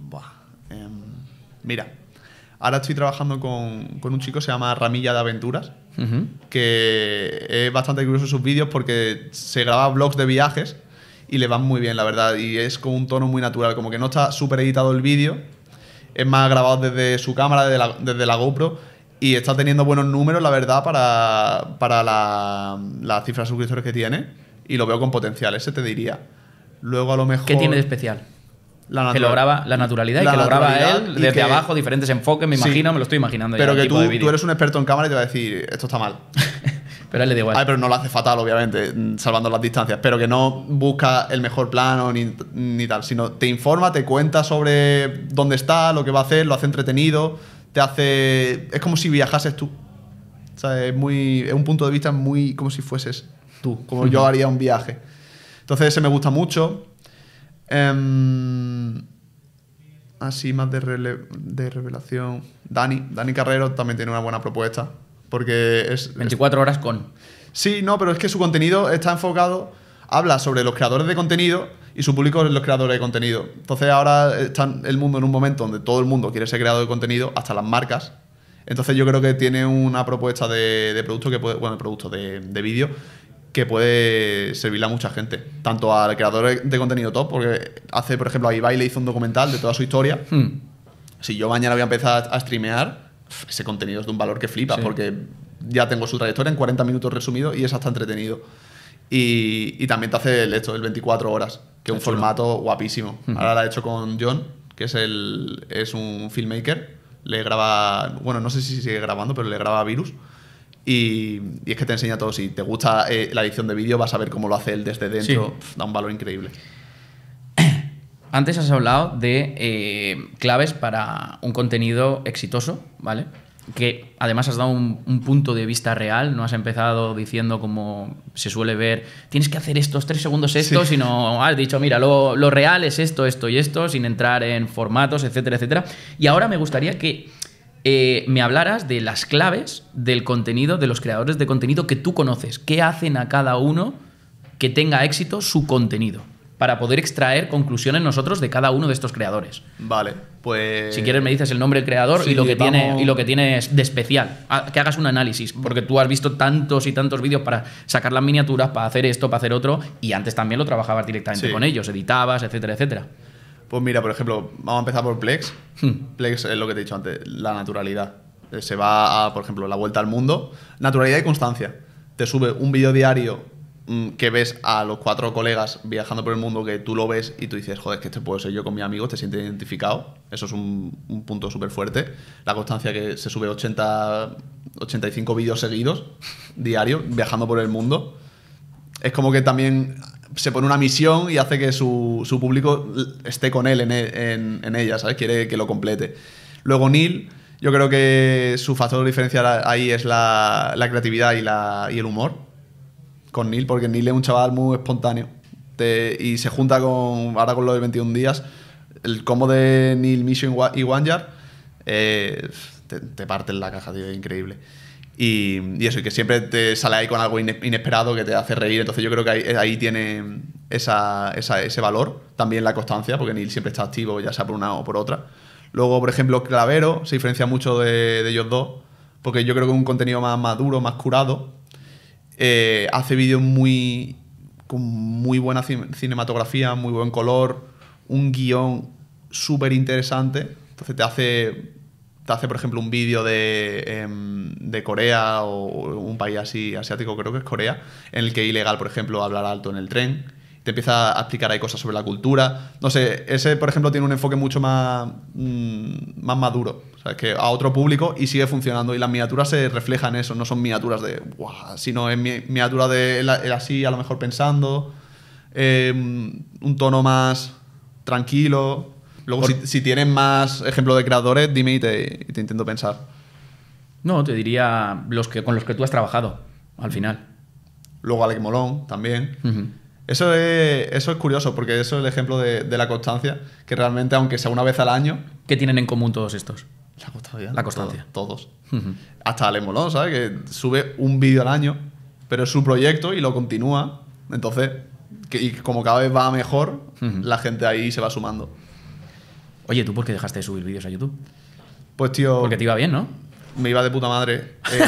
Buah, eh, mira, ahora estoy trabajando con, con un chico que se llama Ramilla de Aventuras, uh-huh. que es bastante curioso sus vídeos porque se graba vlogs de viajes. Y le van muy bien, la verdad, y es con un tono muy natural, como que no está súper editado el vídeo, es más grabado desde su cámara, desde la, desde la GoPro, y está teniendo buenos números, la verdad, para, para la, la cifra de suscriptores que tiene, y lo veo con potencial, ese te diría. Luego a lo mejor... ¿Qué tiene de especial? La que lo graba la naturalidad y la que lo graba él desde que, abajo, diferentes enfoques, me imagino, sí, me lo estoy imaginando. Pero ya, que tú, tú eres un experto en cámara y te va a decir, esto está mal. Pero a él le da igual. Ay, pero no lo hace fatal, obviamente, salvando las distancias. Pero que no busca el mejor plano ni, ni tal, sino te informa, te cuenta sobre dónde está, lo que va a hacer, lo hace entretenido, te hace... Es como si viajases tú. O sea, es, muy, es un punto de vista muy como si fueses tú, como yo haría un viaje. Entonces, ese me gusta mucho. Um, así, más de, de revelación. Dani, Dani Carrero también tiene una buena propuesta. Porque es... veinticuatro horas con... Sí, no, pero es que su contenido está enfocado... Habla sobre los creadores de contenido y su público es los creadores de contenido. Entonces ahora está el mundo en un momento donde todo el mundo quiere ser creador de contenido, hasta las marcas. Entonces yo creo que tiene una propuesta de, de producto que puede... Bueno, producto de, de vídeo que puede servirle a mucha gente. Tanto al creador de contenido top, porque hace, por ejemplo, a Ibai le hizo un documental de toda su historia. Hmm. Si yo mañana voy a empezar a streamear... Ese contenido es de un valor que flipa, sí, porque ya tengo su trayectoria en cuarenta minutos resumido y es hasta entretenido. Y, y también te hace el, esto, el veinticuatro horas, que es un chulo formato guapísimo. Uh-huh. Ahora la he hecho con John, que es, el, es un filmmaker. Le graba, bueno, no sé si sigue grabando, pero le graba Virus. Y, y es que te enseña todo. Si te gusta eh, la edición de vídeo, vas a ver cómo lo hace él desde dentro. Sí. Pff, da un valor increíble. Antes has hablado de eh, claves para un contenido exitoso, ¿vale? Que además has dado un, un punto de vista real, no has empezado diciendo como se suele ver, tienes que hacer estos tres segundos esto, sí, sino has dicho, mira, lo, lo real es esto, esto y esto, sin entrar en formatos, etcétera, etcétera. Y ahora me gustaría que eh, me hablaras de las claves del contenido, de los creadores de contenido que tú conoces. ¿Qué hacen a cada uno que tenga éxito su contenido? Para poder extraer conclusiones nosotros de cada uno de estos creadores. Vale, pues... Si quieres me dices el nombre del creador sí, y, lo que vamos... tiene, y lo que tiene de especial. Que hagas un análisis, porque tú has visto tantos y tantos vídeos para sacar las miniaturas, para hacer esto, para hacer otro, y antes también lo trabajabas directamente sí, con ellos, editabas, etcétera, etcétera. Pues mira, por ejemplo, vamos a empezar por Plex. Hmm. Plex es lo que te he dicho antes, la naturalidad. Se va a, por ejemplo, la vuelta al mundo. Naturalidad y constancia. Te sube un vídeo diario que ves a los cuatro colegas viajando por el mundo, que tú lo ves y tú dices, joder, que este puedo ser yo con mis amigos, te sientes identificado. Eso es un, un punto súper fuerte. La constancia, que se sube ochenta, ochenta y cinco vídeos seguidos, diarios, viajando por el mundo. Es como que también se pone una misión y hace que su, su público esté con él en, en, en ella, ¿sabes? Quiere que lo complete. Luego Nil, yo creo que su factor diferencial ahí es la, la creatividad y, la, y el humor. Con Nil, porque Nil es un chaval muy espontáneo. Te, y se junta con ahora con lo de veintiún días. El combo de Nil, Mission y One Yard eh, te, te parte en la caja, tío, es increíble. Y, y eso, y que siempre te sale ahí con algo inesperado que te hace reír. Entonces yo creo que ahí, ahí tiene esa, esa, ese valor. También la constancia, porque Nil siempre está activo, ya sea por una o por otra. Luego, por ejemplo, Clavero se diferencia mucho de, de ellos dos. porque yo creo que es un contenido más maduro, más curado. Eh, hace vídeos muy con muy buena cinematografía, muy buen color, un guión súper interesante. Entonces te hace, te hace por ejemplo, un vídeo de, eh, de Corea o un país así asiático, creo que es Corea, en el que es ilegal, por ejemplo, hablar alto en el tren. Te empieza a explicar ahí cosas sobre la cultura. No sé, ese, por ejemplo, tiene un enfoque mucho más, mmm, más maduro. O sea, es que a otro público y sigue funcionando. Y las miniaturas se reflejan eso, no son miniaturas de guau, sino es mi, miniatura de él, él así, a lo mejor pensando. Eh, un tono más tranquilo. Luego, por... si, si tienes más ejemplos de creadores, dime y te, y te intento pensar. No, te diría los que, con los que tú has trabajado, al final. Luego Alec Molón, también. Uh-huh. Eso es, eso es curioso, porque eso es el ejemplo de, de la constancia, que realmente, aunque sea una vez al año... ¿Qué tienen en común todos estos? La constancia. La constancia. Todos. todos. Uh-huh. Hasta Ale Molón, ¿sabes? Que sube un vídeo al año, pero es su proyecto y lo continúa. Entonces, que, y como cada vez va mejor, uh-huh, la gente ahí se va sumando. Oye, ¿tú por qué dejaste de subir vídeos a YouTube? Pues, tío... Porque te iba bien, ¿no? Me iba de puta madre. Eh,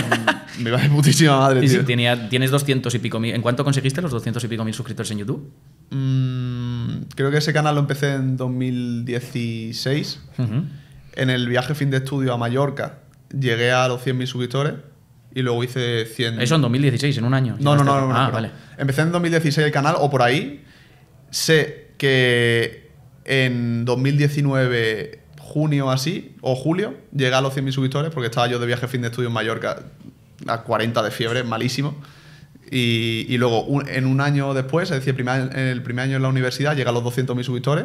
me iba de putísima madre, tío. Sí, sí, tenía, tienes doscientos y pico mil. ¿En cuánto conseguiste los doscientos y pico mil suscriptores en YouTube? Mm, creo que ese canal lo empecé en dos mil dieciséis. Uh-huh. En el viaje fin de estudio a Mallorca llegué a los cien mil suscriptores y luego hice cien... Eso en dos mil dieciséis, en un año. No, no, no, no, no. Ah, no, vale. Empecé en dos mil dieciséis el canal o por ahí. Sé que en dos mil diecinueve... junio así, o julio, llegué a los cien mil suscriptores porque estaba yo de viaje fin de estudio en Mallorca a cuarenta de fiebre, malísimo. Y, y luego, un, en un año después, es decir, el primer, el primer año en la universidad, llegué a los doscientos mil suscriptores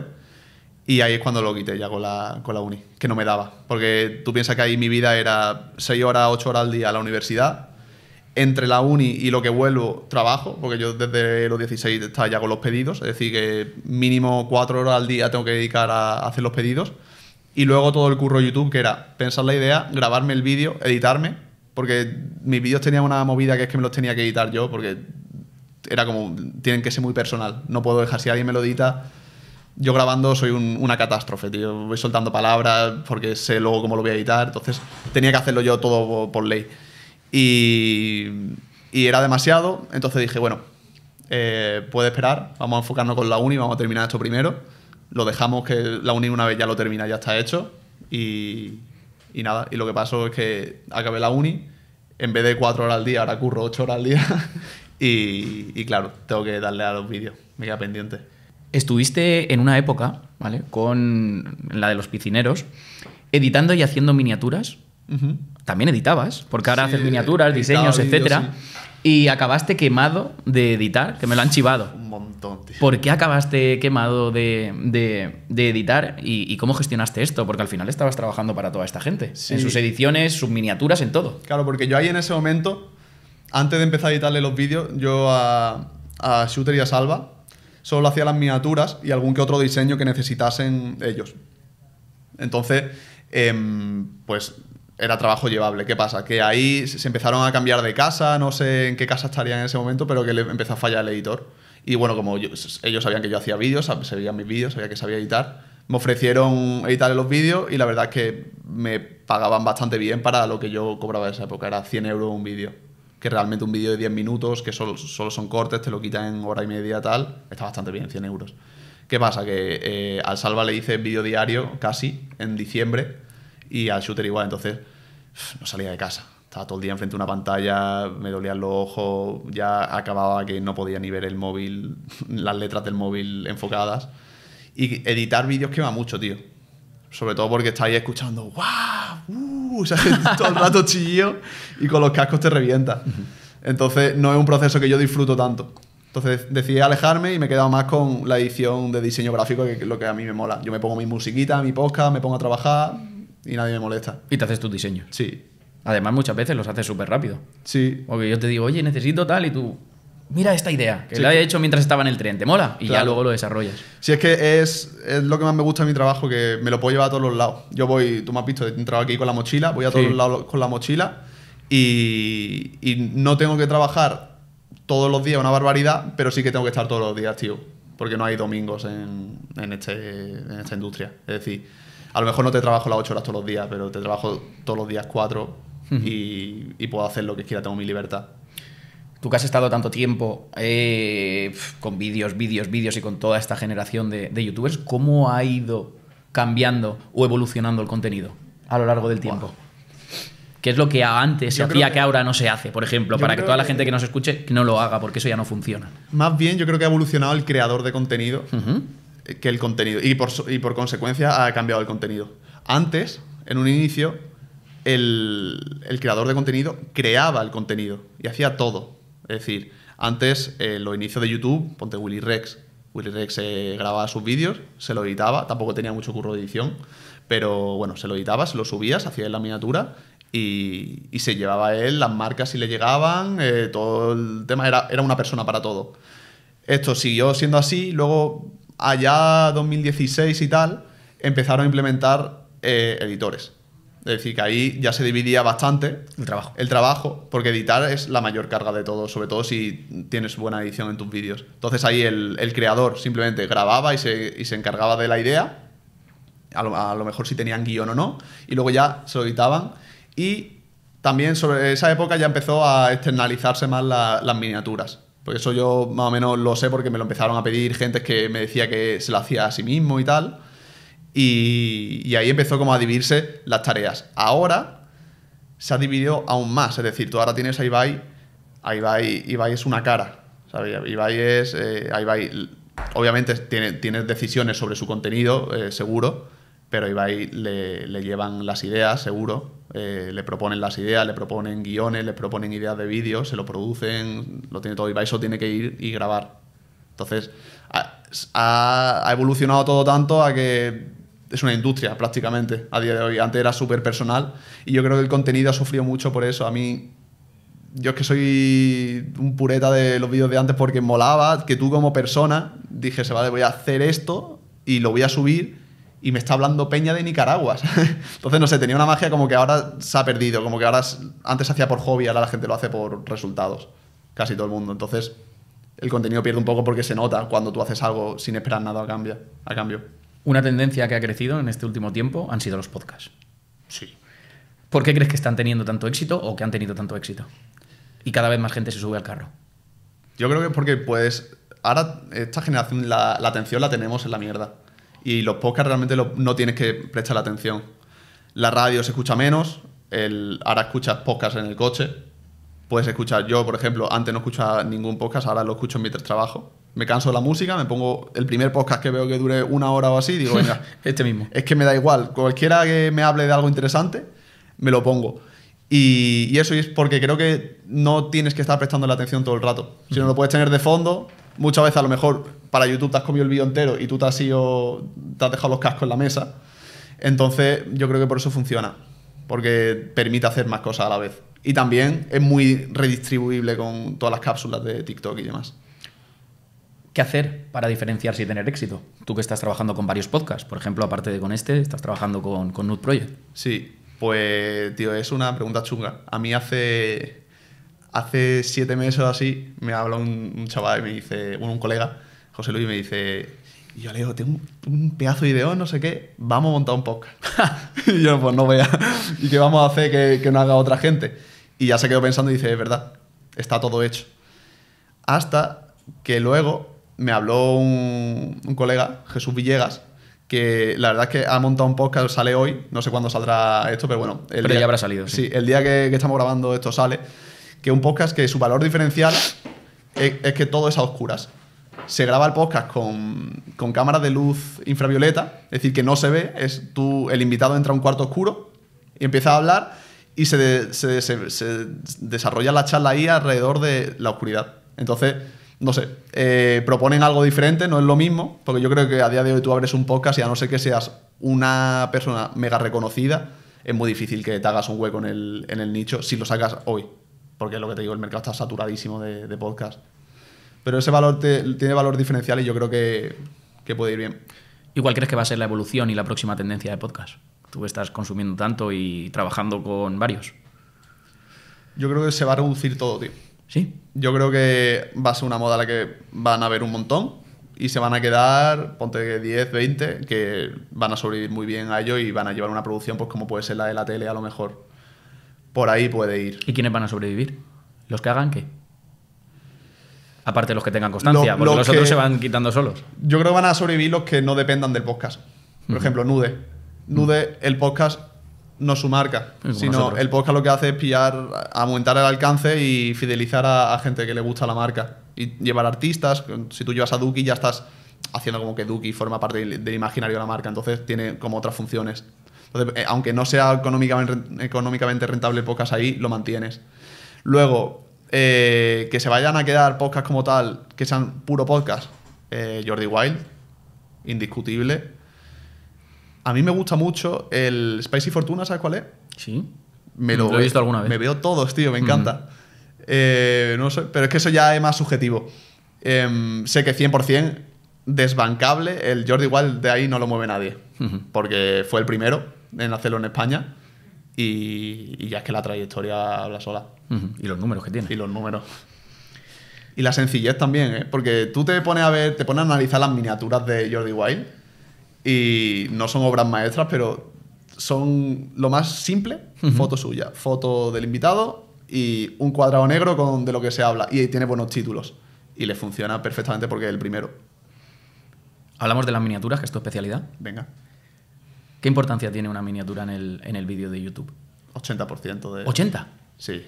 y ahí es cuando lo quité ya con la, con la uni, que no me daba. Porque tú piensas que ahí mi vida era seis horas, ocho horas al día a la universidad. Entre la uni y lo que vuelvo, trabajo, porque yo desde los dieciséis estaba ya con los pedidos, es decir, que mínimo cuatro horas al día tengo que dedicar a, a hacer los pedidos. Y luego todo el curro YouTube, que era pensar la idea, grabarme el vídeo, editarme, porque mis vídeos tenían una movida que es que me los tenía que editar yo, porque era como, tienen que ser muy personal, no puedo dejar, si alguien me lo edita, yo grabando soy un, una catástrofe, tío, voy soltando palabras porque sé luego cómo lo voy a editar, entonces tenía que hacerlo yo todo por ley. Y, y era demasiado, entonces dije, bueno, eh, puede esperar, vamos a enfocarnos con la uni, vamos a terminar esto primero. Lo dejamos que la uni una vez ya lo termina, ya está hecho y, y nada. Y lo que pasó es que acabé la uni, en vez de cuatro horas al día, ahora curro ocho horas al día y, y claro, tengo que darle a los vídeos, me queda pendiente. Estuviste en una época, ¿vale?, con la de los piscineros, editando y haciendo miniaturas. Uh-huh. También editabas, porque ahora sí, haces miniaturas, diseños, etcétera. Sí. Y acabaste quemado de editar, que me lo han chivado. Un montón, tío. ¿Por qué acabaste quemado de, de, de editar y, y cómo gestionaste esto? Porque al final estabas trabajando para toda esta gente. Sí. En sus ediciones, sus miniaturas, en todo. Claro, porque yo ahí en ese momento, antes de empezar a editarle los vídeos, yo a, a Shooter y a Salva solo hacía las miniaturas y algún que otro diseño que necesitasen ellos. Entonces, eh, pues... era trabajo llevable. ¿Qué pasa? Que ahí se empezaron a cambiar de casa, no sé en qué casa estarían en ese momento, pero que le empezó a fallar el editor. Y bueno, como yo, ellos sabían que yo hacía vídeos, sabían mis vídeos, sabían que sabía editar, me ofrecieron editar los vídeos y la verdad es que me pagaban bastante bien para lo que yo cobraba en esa época. Era cien euros un vídeo, que realmente un vídeo de diez minutos, que solo, solo son cortes, te lo quitan en hora y media, tal, está bastante bien, cien euros. ¿Qué pasa? Que eh, al Salva le hice vídeo diario, casi, en diciembre, y al Shooter igual, entonces no salía de casa, estaba todo el día enfrente de una pantalla, me dolían los ojos, ya acababa que no podía ni ver el móvil, las letras del móvil enfocadas, y editar vídeos quema mucho, tío, sobre todo porque estáis escuchando ¡guau! ¡Uh! O sea, todo el rato chillido y con los cascos te revienta, entonces no es un proceso que yo disfruto tanto. Entonces decidí alejarme y me he quedado más con la edición de diseño gráfico, que es lo que a mí me mola. Yo me pongo mi musiquita, mi podcast, me pongo a trabajar y nadie me molesta. Y te haces tus diseños. Sí. Además, muchas veces los haces súper rápido. Sí. Porque yo te digo, oye, necesito tal, y tú, mira esta idea, que sí, la he hecho mientras estaba en el tren, ¿te mola? Y claro, ya luego lo desarrollas. Sí, es que es, es lo que más me gusta de mi trabajo, que me lo puedo llevar a todos los lados. Yo voy, tú me has visto, he entrado aquí con la mochila, voy a todos sí. los lados con la mochila y, y no tengo que trabajar todos los días, una barbaridad, pero sí que tengo que estar todos los días, tío. Porque no hay domingos en, en, este, en esta industria. Es decir, a lo mejor no te trabajo las ocho horas todos los días, pero te trabajo todos los días cuatro uh-huh. y, y puedo hacer lo que quiera, tengo mi libertad. Tú que has estado tanto tiempo eh, con vídeos, vídeos, vídeos y con toda esta generación de, de youtubers, ¿cómo ha ido cambiando o evolucionando el contenido a lo largo del tiempo? Wow. ¿Qué es lo que antes se hacía que, que ahora no se hace, por ejemplo? Para que toda la gente que nos escuche no lo haga, porque eso ya no funciona. Más bien, yo creo que ha evolucionado el creador de contenido uh-huh. que el contenido. Y por, y por consecuencia ha cambiado el contenido. Antes, en un inicio, el, el creador de contenido creaba el contenido y hacía todo. Es decir, antes, eh, los inicios de YouTube, ponte Willy Rex. Willy Rex eh, grababa sus vídeos, se lo editaba, tampoco tenía mucho curro de edición, pero bueno, se lo editaba, se lo subías, hacía la miniatura y, y se llevaba él las marcas si le llegaban, eh, todo el tema, era, era una persona para todo. Esto siguió siendo así, luego allá dos mil dieciséis y tal, empezaron a implementar eh, editores. Es decir, que ahí ya se dividía bastante el trabajo. el trabajo, porque editar es la mayor carga de todo, sobre todo si tienes buena edición en tus vídeos. Entonces ahí el, el creador simplemente grababa y se, y se encargaba de la idea, a lo, a lo mejor si tenían guión o no, y luego ya se lo editaban. Y también sobre esa época ya empezó a externalizarse más la, las miniaturas. Porque eso yo más o menos lo sé porque me lo empezaron a pedir gente que me decía que se lo hacía a sí mismo y tal. Y, y ahí empezó como a dividirse las tareas. Ahora se ha dividido aún más. Es decir, tú ahora tienes a Ibai. A Ibai, Ibai es una cara, ¿sabes? Ibai es... Eh, Ibai, obviamente tiene, tiene decisiones sobre su contenido, eh, seguro. Pero a Ibai le, le llevan las ideas, seguro. Eh, le proponen las ideas, le proponen guiones, le proponen ideas de vídeos, se lo producen, lo tiene todo. Ibai solo tiene que ir y grabar. Entonces, ha, ha evolucionado todo tanto a que... es una industria prácticamente a día de hoy. Antes era súper personal y yo creo que el contenido ha sufrido mucho por eso. A mí, yo es que soy un pureta de los vídeos de antes porque molaba que tú como persona dijese, vale, voy a hacer esto y lo voy a subir y me está hablando peña de Nicaragua. Entonces, no sé, tenía una magia como que ahora se ha perdido, como que ahora antes se hacía por hobby, ahora la gente lo hace por resultados, casi todo el mundo. Entonces, el contenido pierde un poco porque se nota cuando tú haces algo sin esperar nada a cambio. A cambio. Una tendencia que ha crecido en este último tiempo han sido los podcasts. Sí. ¿Por qué crees que están teniendo tanto éxito o que han tenido tanto éxito? Y cada vez más gente se sube al carro. Yo creo que es porque, pues, ahora esta generación, la, la atención la tenemos en la mierda. Y los podcasts realmente lo, no tienes que prestar la atención. La radio se escucha menos, el, ahora escuchas podcasts en el coche. Puedes escuchar, yo, por ejemplo, antes no escuchaba ningún podcast, ahora lo escucho mientras trabajo. Me canso de la música, me pongo el primer podcast que veo que dure una hora o así, digo, venga, este mismo. Es que me da igual, cualquiera que me hable de algo interesante, me lo pongo. Y, y eso es porque creo que no tienes que estar prestando la atención todo el rato, uh-huh. sino lo puedes tener de fondo. Muchas veces a lo mejor para YouTube te has comido el vídeo entero y tú te has, ido, te has dejado los cascos en la mesa. Entonces yo creo que por eso funciona, porque permite hacer más cosas a la vez. Y también es muy redistribuible con todas las cápsulas de TikTok y demás. ¿Qué hacer para diferenciarse y tener éxito? Tú que estás trabajando con varios podcasts, por ejemplo, aparte de con este, estás trabajando con, con Nude Project. Sí, pues, tío, es una pregunta chunga. A mí hace, hace siete meses o así me habla un, un chaval y me dice, bueno, un colega, José Luis, me dice, y yo le digo, tengo un, un pedazo de idea, no sé qué, vamos a montar un podcast. Y yo, pues no vea, ¿y qué vamos a hacer que, que no haga otra gente? Y ya se quedó pensando y dice, es verdad, está todo hecho. Hasta que luego... me habló un, un colega, Jesús Villegas, que la verdad es que ha montado un podcast, sale hoy, no sé cuándo saldrá esto, pero bueno. El pero día, ya habrá salido. Sí, sí el día que, que estamos grabando esto sale, que un podcast que su valor diferencial es, es que todo es a oscuras. Se graba el podcast con, con cámaras de luz infravioleta, es decir, que no se ve, es tú, el invitado entra a un cuarto oscuro y empieza a hablar y se, de, se, se, se desarrolla la charla ahí alrededor de la oscuridad. Entonces... no sé, eh, proponen algo diferente, no es lo mismo, porque yo creo que a día de hoy tú abres un podcast y a no ser que seas una persona mega reconocida, es muy difícil que te hagas un hueco en el, en el nicho si lo sacas hoy, porque es lo que te digo, el mercado está saturadísimo de, de podcast. Pero ese valor te, tiene valor diferencial y yo creo que, que puede ir bien. ¿Y cuál crees que va a ser la evolución y la próxima tendencia de podcast? Tú estás consumiendo tanto y trabajando con varios. Yo creo que se va a reducir todo, tío. ¿Sí? Yo creo que va a ser una moda la que van a haber un montón y se van a quedar, ponte diez, veinte, que van a sobrevivir muy bien a ello y van a llevar una producción pues como puede ser la de la tele a lo mejor. Por ahí puede ir. ¿Y quiénes van a sobrevivir? ¿Los que hagan qué? Aparte de los que tengan constancia, lo, porque los que, otros se van quitando solos. Yo creo que van a sobrevivir los que no dependan del podcast. Por mm. ejemplo, Nude. Nude, el podcast no es su marca, sino nosotros. El podcast lo que hace es pillar, aumentar el alcance y fidelizar a, a gente que le gusta la marca. Y llevar artistas. Si tú llevas a Duki, ya estás haciendo como que Duki forma parte del, del imaginario de la marca. Entonces tiene como otras funciones. Entonces, eh, aunque no sea económicamente, económicamente rentable el podcast ahí, lo mantienes. Luego, eh, que se vayan a quedar podcasts como tal, que sean puro podcast. Eh, Jordi Wild, indiscutible. A mí me gusta mucho el Spicy Fortuna, ¿sabes cuál es? Sí. Me lo, lo he visto alguna vez. Me veo todos, tío, me encanta. Mm. Eh, no sé, pero es que eso ya es más subjetivo. Eh, sé que cien por cien desbancable, el Jordi Wild de ahí no lo mueve nadie. Uh-huh. Porque fue el primero en hacerlo en España y, y ya es que la trayectoria habla sola. Uh-huh. Y los números que tiene. Y los números. Y la sencillez también, ¿eh? Porque tú te pones a ver, te pones a analizar las miniaturas de Jordi Wild y no son obras maestras, pero son lo más simple, uh-huh. foto suya, foto del invitado y un cuadrado negro con de lo que se habla. Y tiene buenos títulos y le funciona perfectamente porque es el primero. Hablamos de las miniaturas, que es tu especialidad. Venga. ¿Qué importancia tiene una miniatura en el, en el vídeo de YouTube? ochenta por ciento de... ¿ochenta? Sí.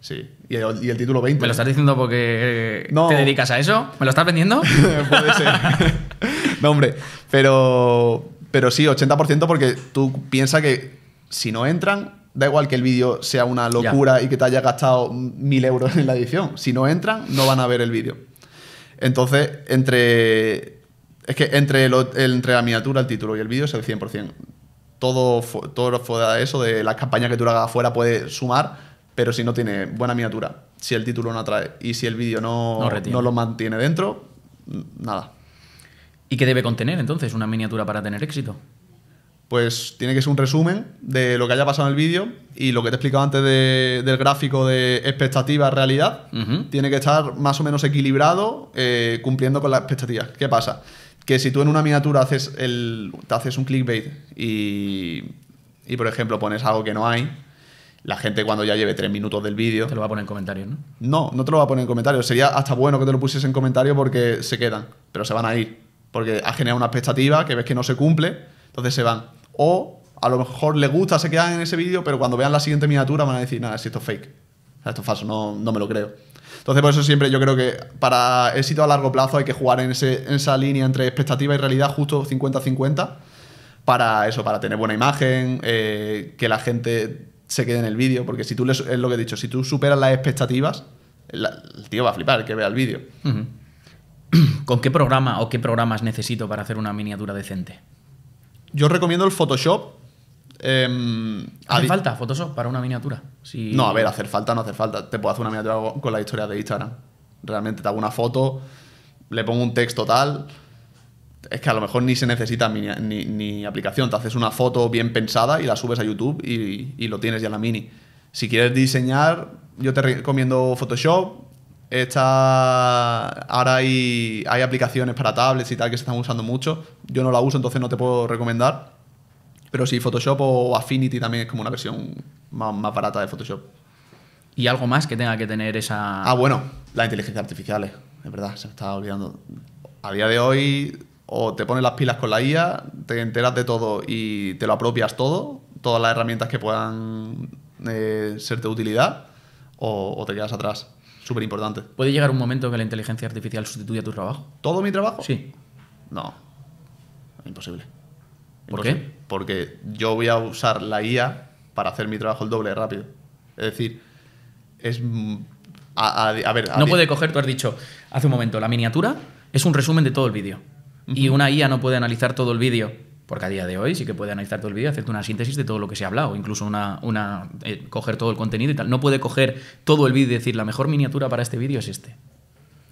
Sí. Y el, y el título veinte. ¿Me lo estás diciendo porque eh, no. te dedicas a eso? ¿Me lo estás vendiendo? Puede ser. No, hombre. Pero, pero sí, ochenta por ciento porque tú piensas que si no entran, da igual que el vídeo sea una locura ya. y que te hayas gastado mil euros en la edición. Si no entran, no van a ver el vídeo. Entonces, entre... Es que entre, lo, entre la miniatura, el título y el vídeo es el cien por cien. Todo, todo fuera de eso, de las campañas que tú le hagas afuera puede sumar, pero si no tiene buena miniatura, si el título no atrae y si el vídeo no, no, no lo mantiene dentro, nada. ¿Y qué debe contener entonces una miniatura para tener éxito? Pues tiene que ser un resumen de lo que haya pasado en el vídeo y lo que te he explicado antes de, del gráfico de expectativa-realidad. Uh-huh. Tiene que estar más o menos equilibrado, eh, cumpliendo con las expectativas. ¿Qué pasa? Que si tú en una miniatura haces el, te haces un clickbait y, y, por ejemplo, pones algo que no hay, la gente cuando ya lleve tres minutos del vídeo... Te lo va a poner en comentarios, ¿no? No, no te lo va a poner en comentarios. Sería hasta bueno que te lo pusiese en comentarios porque se quedan, pero se van a ir. Porque ha generado una expectativa que ves que no se cumple, entonces se van. O a lo mejor les gusta, se quedan en ese vídeo, pero cuando vean la siguiente miniatura van a decir, nada, si esto es fake, esto es falso, no, no me lo creo. Entonces, por eso siempre yo creo que para éxito a largo plazo hay que jugar en, ese, en esa línea entre expectativa y realidad, justo cincuenta cincuenta, para eso, para tener buena imagen, eh, que la gente se quede en el vídeo, porque si tú les, es lo que he dicho, si tú superas las expectativas, la, el tío va a flipar, el que vea el vídeo. Uh-huh. ¿Con qué programa o qué programas necesito para hacer una miniatura decente? Yo recomiendo el Photoshop. Eh, ¿Hace falta Photoshop para una miniatura? Si... No, a ver, hacer falta no hacer falta. Te puedo hacer una miniatura con las historias de Instagram. Realmente te hago una foto, le pongo un texto tal. Es que a lo mejor ni se necesita ni, ni, ni aplicación. Te haces una foto bien pensada y la subes a YouTube y, y lo tienes ya en la mini. Si quieres diseñar, yo te recomiendo Photoshop. Esta, ahora hay, hay aplicaciones para tablets y tal que se están usando mucho. Yo no la uso, entonces no te puedo recomendar. Pero sí, Photoshop o Affinity también es como una versión más, más barata de Photoshop. ¿Y algo más que tenga que tener esa...? Ah, bueno, las inteligencias artificiales. Es verdad, se me estaba olvidando. A día de hoy, o te pones las pilas con la I A, te enteras de todo y te lo apropias todo, todas las herramientas que puedan eh, serte de utilidad, o, o te quedas atrás. Súper importante. ¿Puede llegar un momento que la inteligencia artificial sustituya tu trabajo? ¿Todo mi trabajo? Sí. No. Imposible. ¿Por Imposible. qué? Porque yo voy a usar la I A para hacer mi trabajo el doble rápido. Es decir, es... A, a, a ver, a no puede coger, tú has dicho hace un momento, la miniatura es un resumen de todo el vídeo. Uh-huh. Y una I A no puede analizar todo el vídeo, porque a día de hoy sí que puede analizar todo el vídeo y hacerte una síntesis de todo lo que se ha hablado, incluso una, una eh, coger todo el contenido y tal. No puede coger todo el vídeo y decir, la mejor miniatura para este vídeo es este.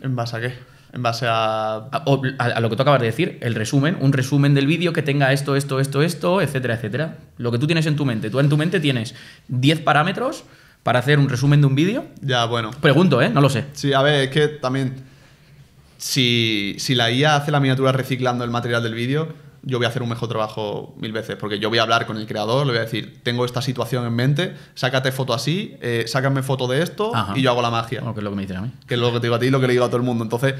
¿En base a qué? En base a... A, o, a... a lo que tú acabas de decir, el resumen, un resumen del vídeo que tenga esto, esto, esto, esto, etcétera, etcétera. Lo que tú tienes en tu mente. Tú en tu mente tienes diez parámetros para hacer un resumen de un vídeo. Ya, bueno. Pregunto, ¿eh? No lo sé. Sí, a ver, es que también... Si, si la I A hace la miniatura reciclando el material del vídeo, yo voy a hacer un mejor trabajo mil veces, porque yo voy a hablar con el creador, le voy a decir, tengo esta situación en mente, sácate foto así, eh, sácame foto de esto. Ajá. Y yo hago la magia. Bueno, que es lo que me dicen a mí. Que es lo que te digo a ti y lo que le digo a todo el mundo. Entonces,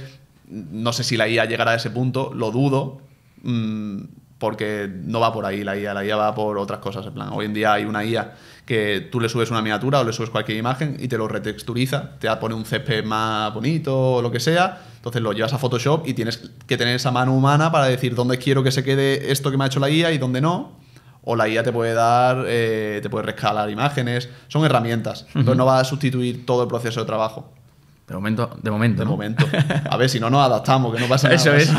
no sé si la I A llegará a ese punto, lo dudo, mmm, porque no va por ahí la I A, la I A va por otras cosas. En plan, hoy en día hay una I A que tú le subes una miniatura o le subes cualquier imagen y te lo retexturiza, te pone un césped más bonito o lo que sea, entonces lo llevas a Photoshop y tienes que tener esa mano humana para decir dónde quiero que se quede esto que me ha hecho la I A y dónde no, o la I A te puede dar, eh, te puede rescalar imágenes, son herramientas, entonces no va a sustituir todo el proceso de trabajo. De momento, de momento. De ¿no? momento. A ver, si no nos adaptamos, que no pasa nada. Eso es.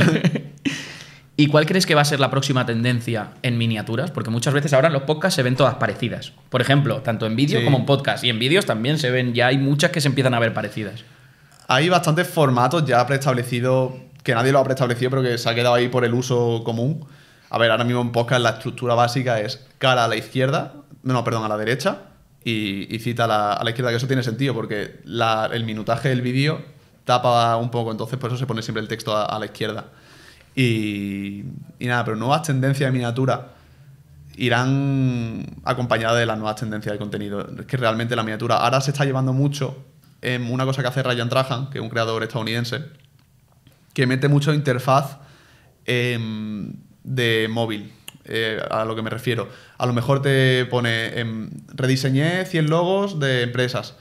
¿Y cuál crees que va a ser la próxima tendencia en miniaturas? Porque muchas veces ahora en los podcasts se ven todas parecidas. Por ejemplo, tanto en vídeo sí. como en podcast. Y en vídeos también se ven, ya hay muchas que se empiezan a ver parecidas. Hay bastantes formatos ya preestablecidos, que nadie lo ha preestablecido, pero que se ha quedado ahí por el uso común. A ver, ahora mismo en podcast la estructura básica es cara a la izquierda, no, perdón, a la derecha, y, y cita a la, a la izquierda, que eso tiene sentido, porque la, el minutaje del vídeo tapa un poco, entonces por eso se pone siempre el texto a, a la izquierda. Y, y nada, pero nuevas tendencias de miniatura irán acompañadas de las nuevas tendencias de contenido. Es que realmente la miniatura ahora se está llevando mucho en una cosa que hace Ryan Trahan, que es un creador estadounidense, que mete mucho interfaz eh, de móvil. Eh, a lo que me refiero. A lo mejor te pone, eh, rediseñé cien logos de empresas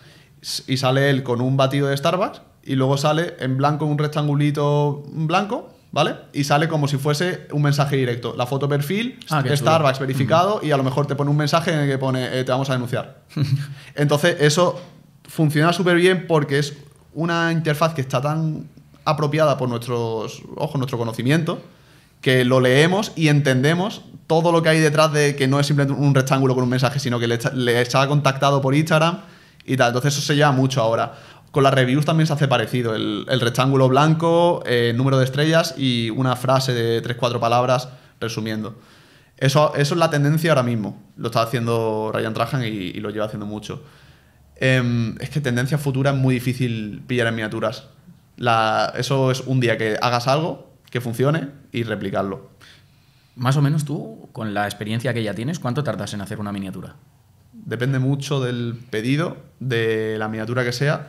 y sale él con un batido de Starbucks y luego sale en blanco un rectangulito blanco, ¿vale? Y sale como si fuese un mensaje directo. La foto perfil, ah, Starbucks verificado, uh-huh. y a lo mejor te pone un mensaje en el que pone eh, te vamos a denunciar. Entonces eso funciona súper bien porque es una interfaz que está tan apropiada por nuestros ojos, nuestro conocimiento, que lo leemos y entendemos todo lo que hay detrás de que no es simplemente un rectángulo con un mensaje, sino que le está, le está contactado por Instagram y tal. Entonces eso se lleva mucho ahora. Con las reviews también se hace parecido, el, el rectángulo blanco, eh, número de estrellas y una frase de tres cuatro palabras resumiendo. Eso, eso es la tendencia ahora mismo, lo está haciendo Ryan Trahan y, y lo lleva haciendo mucho. Eh, es que tendencia futura es muy difícil pillar en miniaturas. La, eso es un día que hagas algo que funcione y replicarlo. Más o menos tú, con la experiencia que ya tienes, ¿cuánto tardas en hacer una miniatura? Depende mucho del pedido, de la miniatura que sea,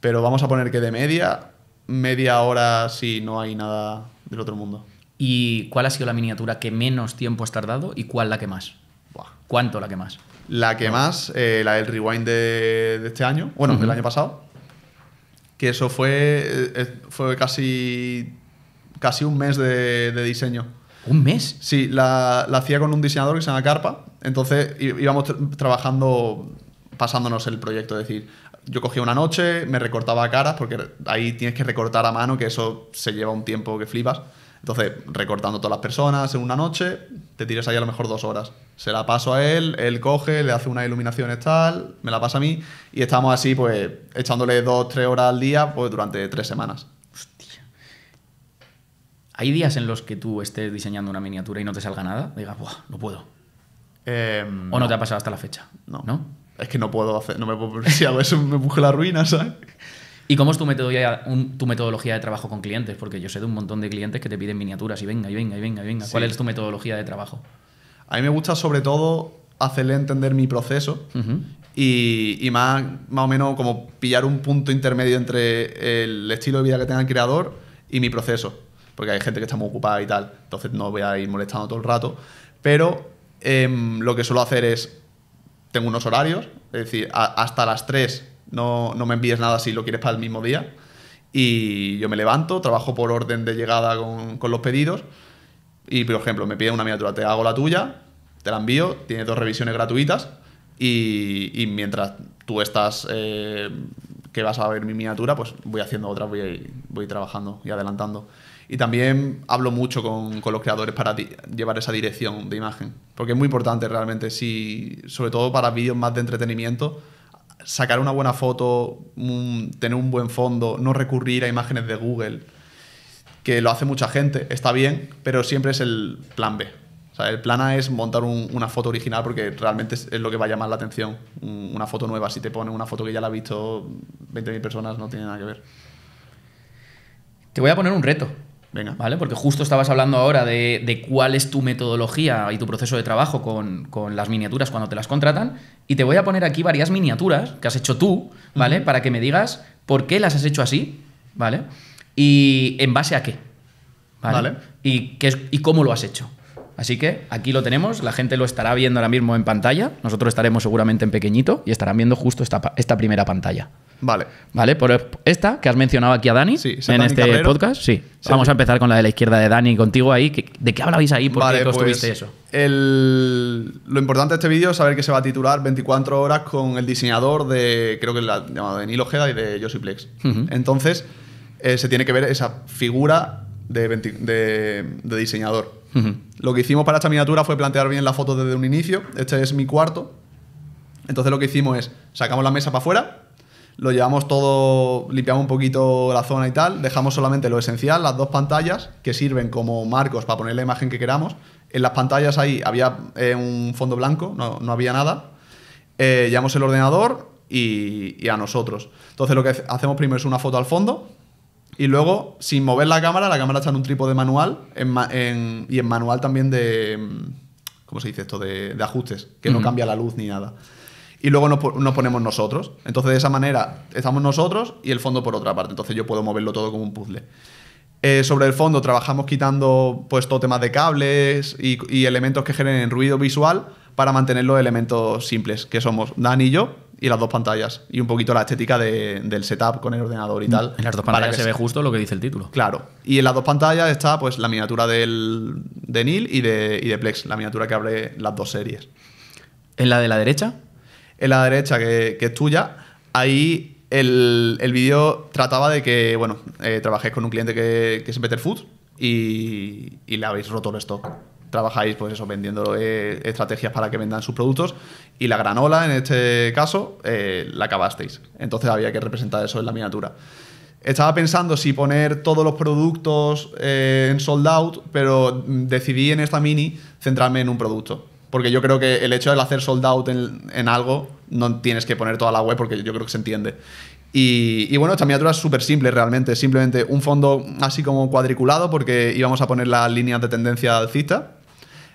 pero vamos a poner que de media, media hora si no hay nada del otro mundo. ¿Y cuál ha sido la miniatura que menos tiempo has tardado y cuál la que más? Buah. ¿Cuánto la que más? La que más, eh, la del rewind de, de este año, bueno, uh-huh. del año pasado, que eso fue, fue casi... casi un mes de, de diseño. ¿Un mes? Sí, la, la hacía con un diseñador que se llama Carpa. Entonces íbamos tra trabajando, pasándonos el proyecto. Es decir, yo cogía una noche, me recortaba caras, porque ahí tienes que recortar a mano, que eso se lleva un tiempo que flipas. Entonces, recortando todas las personas en una noche, te tiras ahí a lo mejor dos horas. Se la paso a él, él coge, le hace unas iluminaciones tal, me la pasa a mí, y estamos así, pues, echándole dos, tres horas al día, pues, durante tres semanas. ¿Hay días en los que tú estés diseñando una miniatura y no te salga nada? Digas, ¡buah, no puedo! Eh, ¿O no, no te ha pasado hasta la fecha? No. ¿No? Es que no puedo hacer... No me puedo, si hago eso me empuje la ruina, ¿sabes? ¿Y cómo es tu metodología, un, tu metodología de trabajo con clientes? Porque yo sé de un montón de clientes que te piden miniaturas y venga, y venga, y venga, y venga. Sí. ¿Cuál es tu metodología de trabajo? A mí me gusta, sobre todo, hacerle entender mi proceso uh-huh. y, y más, más o menos como pillar un punto intermedio entre el estilo de vida que tenga el creador y mi proceso. Porque hay gente que está muy ocupada y tal, entonces no voy a ir molestando todo el rato. Pero eh, lo que suelo hacer es, tengo unos horarios, es decir, a, hasta las tres no, no me envíes nada si lo quieres para el mismo día. Y yo me levanto, trabajo por orden de llegada con, con los pedidos. Y, por ejemplo, me piden una miniatura, te hago la tuya, te la envío, tiene dos revisiones gratuitas. Y, y mientras tú estás... Eh, que vas a ver mi miniatura, pues voy haciendo otras, voy, voy trabajando y adelantando. Y también hablo mucho con, con los creadores para di, llevar esa dirección de imagen, porque es muy importante realmente, si, sobre todo para vídeos más de entretenimiento, sacar una buena foto, un, tener un buen fondo, no recurrir a imágenes de Google, que lo hace mucha gente, está bien, pero siempre es el plan B. O sea, el plan A es montar un, una foto original, porque realmente es, es lo que va a llamar la atención. Una foto nueva, si te ponen una foto que ya la ha visto veinte mil personas, no tiene nada que ver. Te voy a poner un reto. Venga. ¿Vale? Porque justo estabas hablando ahora de, de cuál es tu metodología y tu proceso de trabajo con, con las miniaturas cuando te las contratan. Y te voy a poner aquí varias miniaturas que has hecho tú, ¿vale? Uh-huh. Para que me digas por qué las has hecho así, ¿vale? Y en base a qué. ¿Vale? Vale. Y, qué es, y cómo lo has hecho. Así que aquí lo tenemos, la gente lo estará viendo ahora mismo en pantalla, nosotros estaremos seguramente en pequeñito y estarán viendo justo esta, esta primera pantalla. Vale. Vale, por esta que has mencionado aquí a Dani, sí, en Dani este Carrero. Podcast. Sí. sí. Vamos a empezar con la de la izquierda de Dani contigo ahí. ¿De qué hablabais ahí? ¿Por vale, qué construiste pues, eso? El... Lo importante de este vídeo es saber que se va a titular veinticuatro horas con el diseñador de, creo que la llamado de Nil Ojeda y de YoSoyPlex. Uh -huh. Entonces, eh, se tiene que ver esa figura de, veinte, de, de diseñador. Uh-huh. Lo que hicimos para esta miniatura fue plantear bien la foto desde un inicio. Este es mi cuarto. Entonces lo que hicimos es sacamos la mesa para afuera, lo llevamos todo, limpiamos un poquito la zona y tal, dejamos solamente lo esencial, las dos pantallas que sirven como marcos para poner la imagen que queramos. En las pantallas ahí había eh, un fondo blanco, no, no había nada. Eh, llevamos el ordenador y, y a nosotros. Entonces lo que hacemos primero es una foto al fondo. Y luego, sin mover la cámara, la cámara está en un trípode manual en ma en, y en manual también de... ¿Cómo se dice esto? De, de ajustes, que uh-huh. no cambia la luz ni nada. Y luego nos, nos ponemos nosotros. Entonces, de esa manera, estamos nosotros y el fondo por otra parte. Entonces, yo puedo moverlo todo como un puzzle. Eh, sobre el fondo, trabajamos quitando pues, todo temas de cables y, y elementos que generen ruido visual para mantener los elementos simples, que somos Dani y yo. Y las dos pantallas. Y un poquito la estética de, del setup con el ordenador y tal. En las dos pantallas se ve justo lo que dice el título. Claro. Y en las dos pantallas está pues la miniatura del, de Nil y de, y de Plex. La miniatura que abre las dos series. ¿En la de la derecha? En la derecha, que, que es tuya. Ahí el, el vídeo trataba de que, bueno, eh, trabajéis con un cliente que, que es Better Food y, y le habéis roto el stock. Trabajáis pues eso, vendiendo eh, estrategias para que vendan sus productos y la granola, en este caso, eh, la acabasteis. Entonces había que representar eso en la miniatura. Estaba pensando si poner todos los productos eh, en sold out, pero decidí en esta mini centrarme en un producto. Porque yo creo que el hecho de hacer sold out en, en algo no tienes que poner toda la web porque yo creo que se entiende. Y, y bueno, esta miniatura es súper simple realmente, simplemente un fondo así como cuadriculado porque íbamos a poner las líneas de tendencia alcista.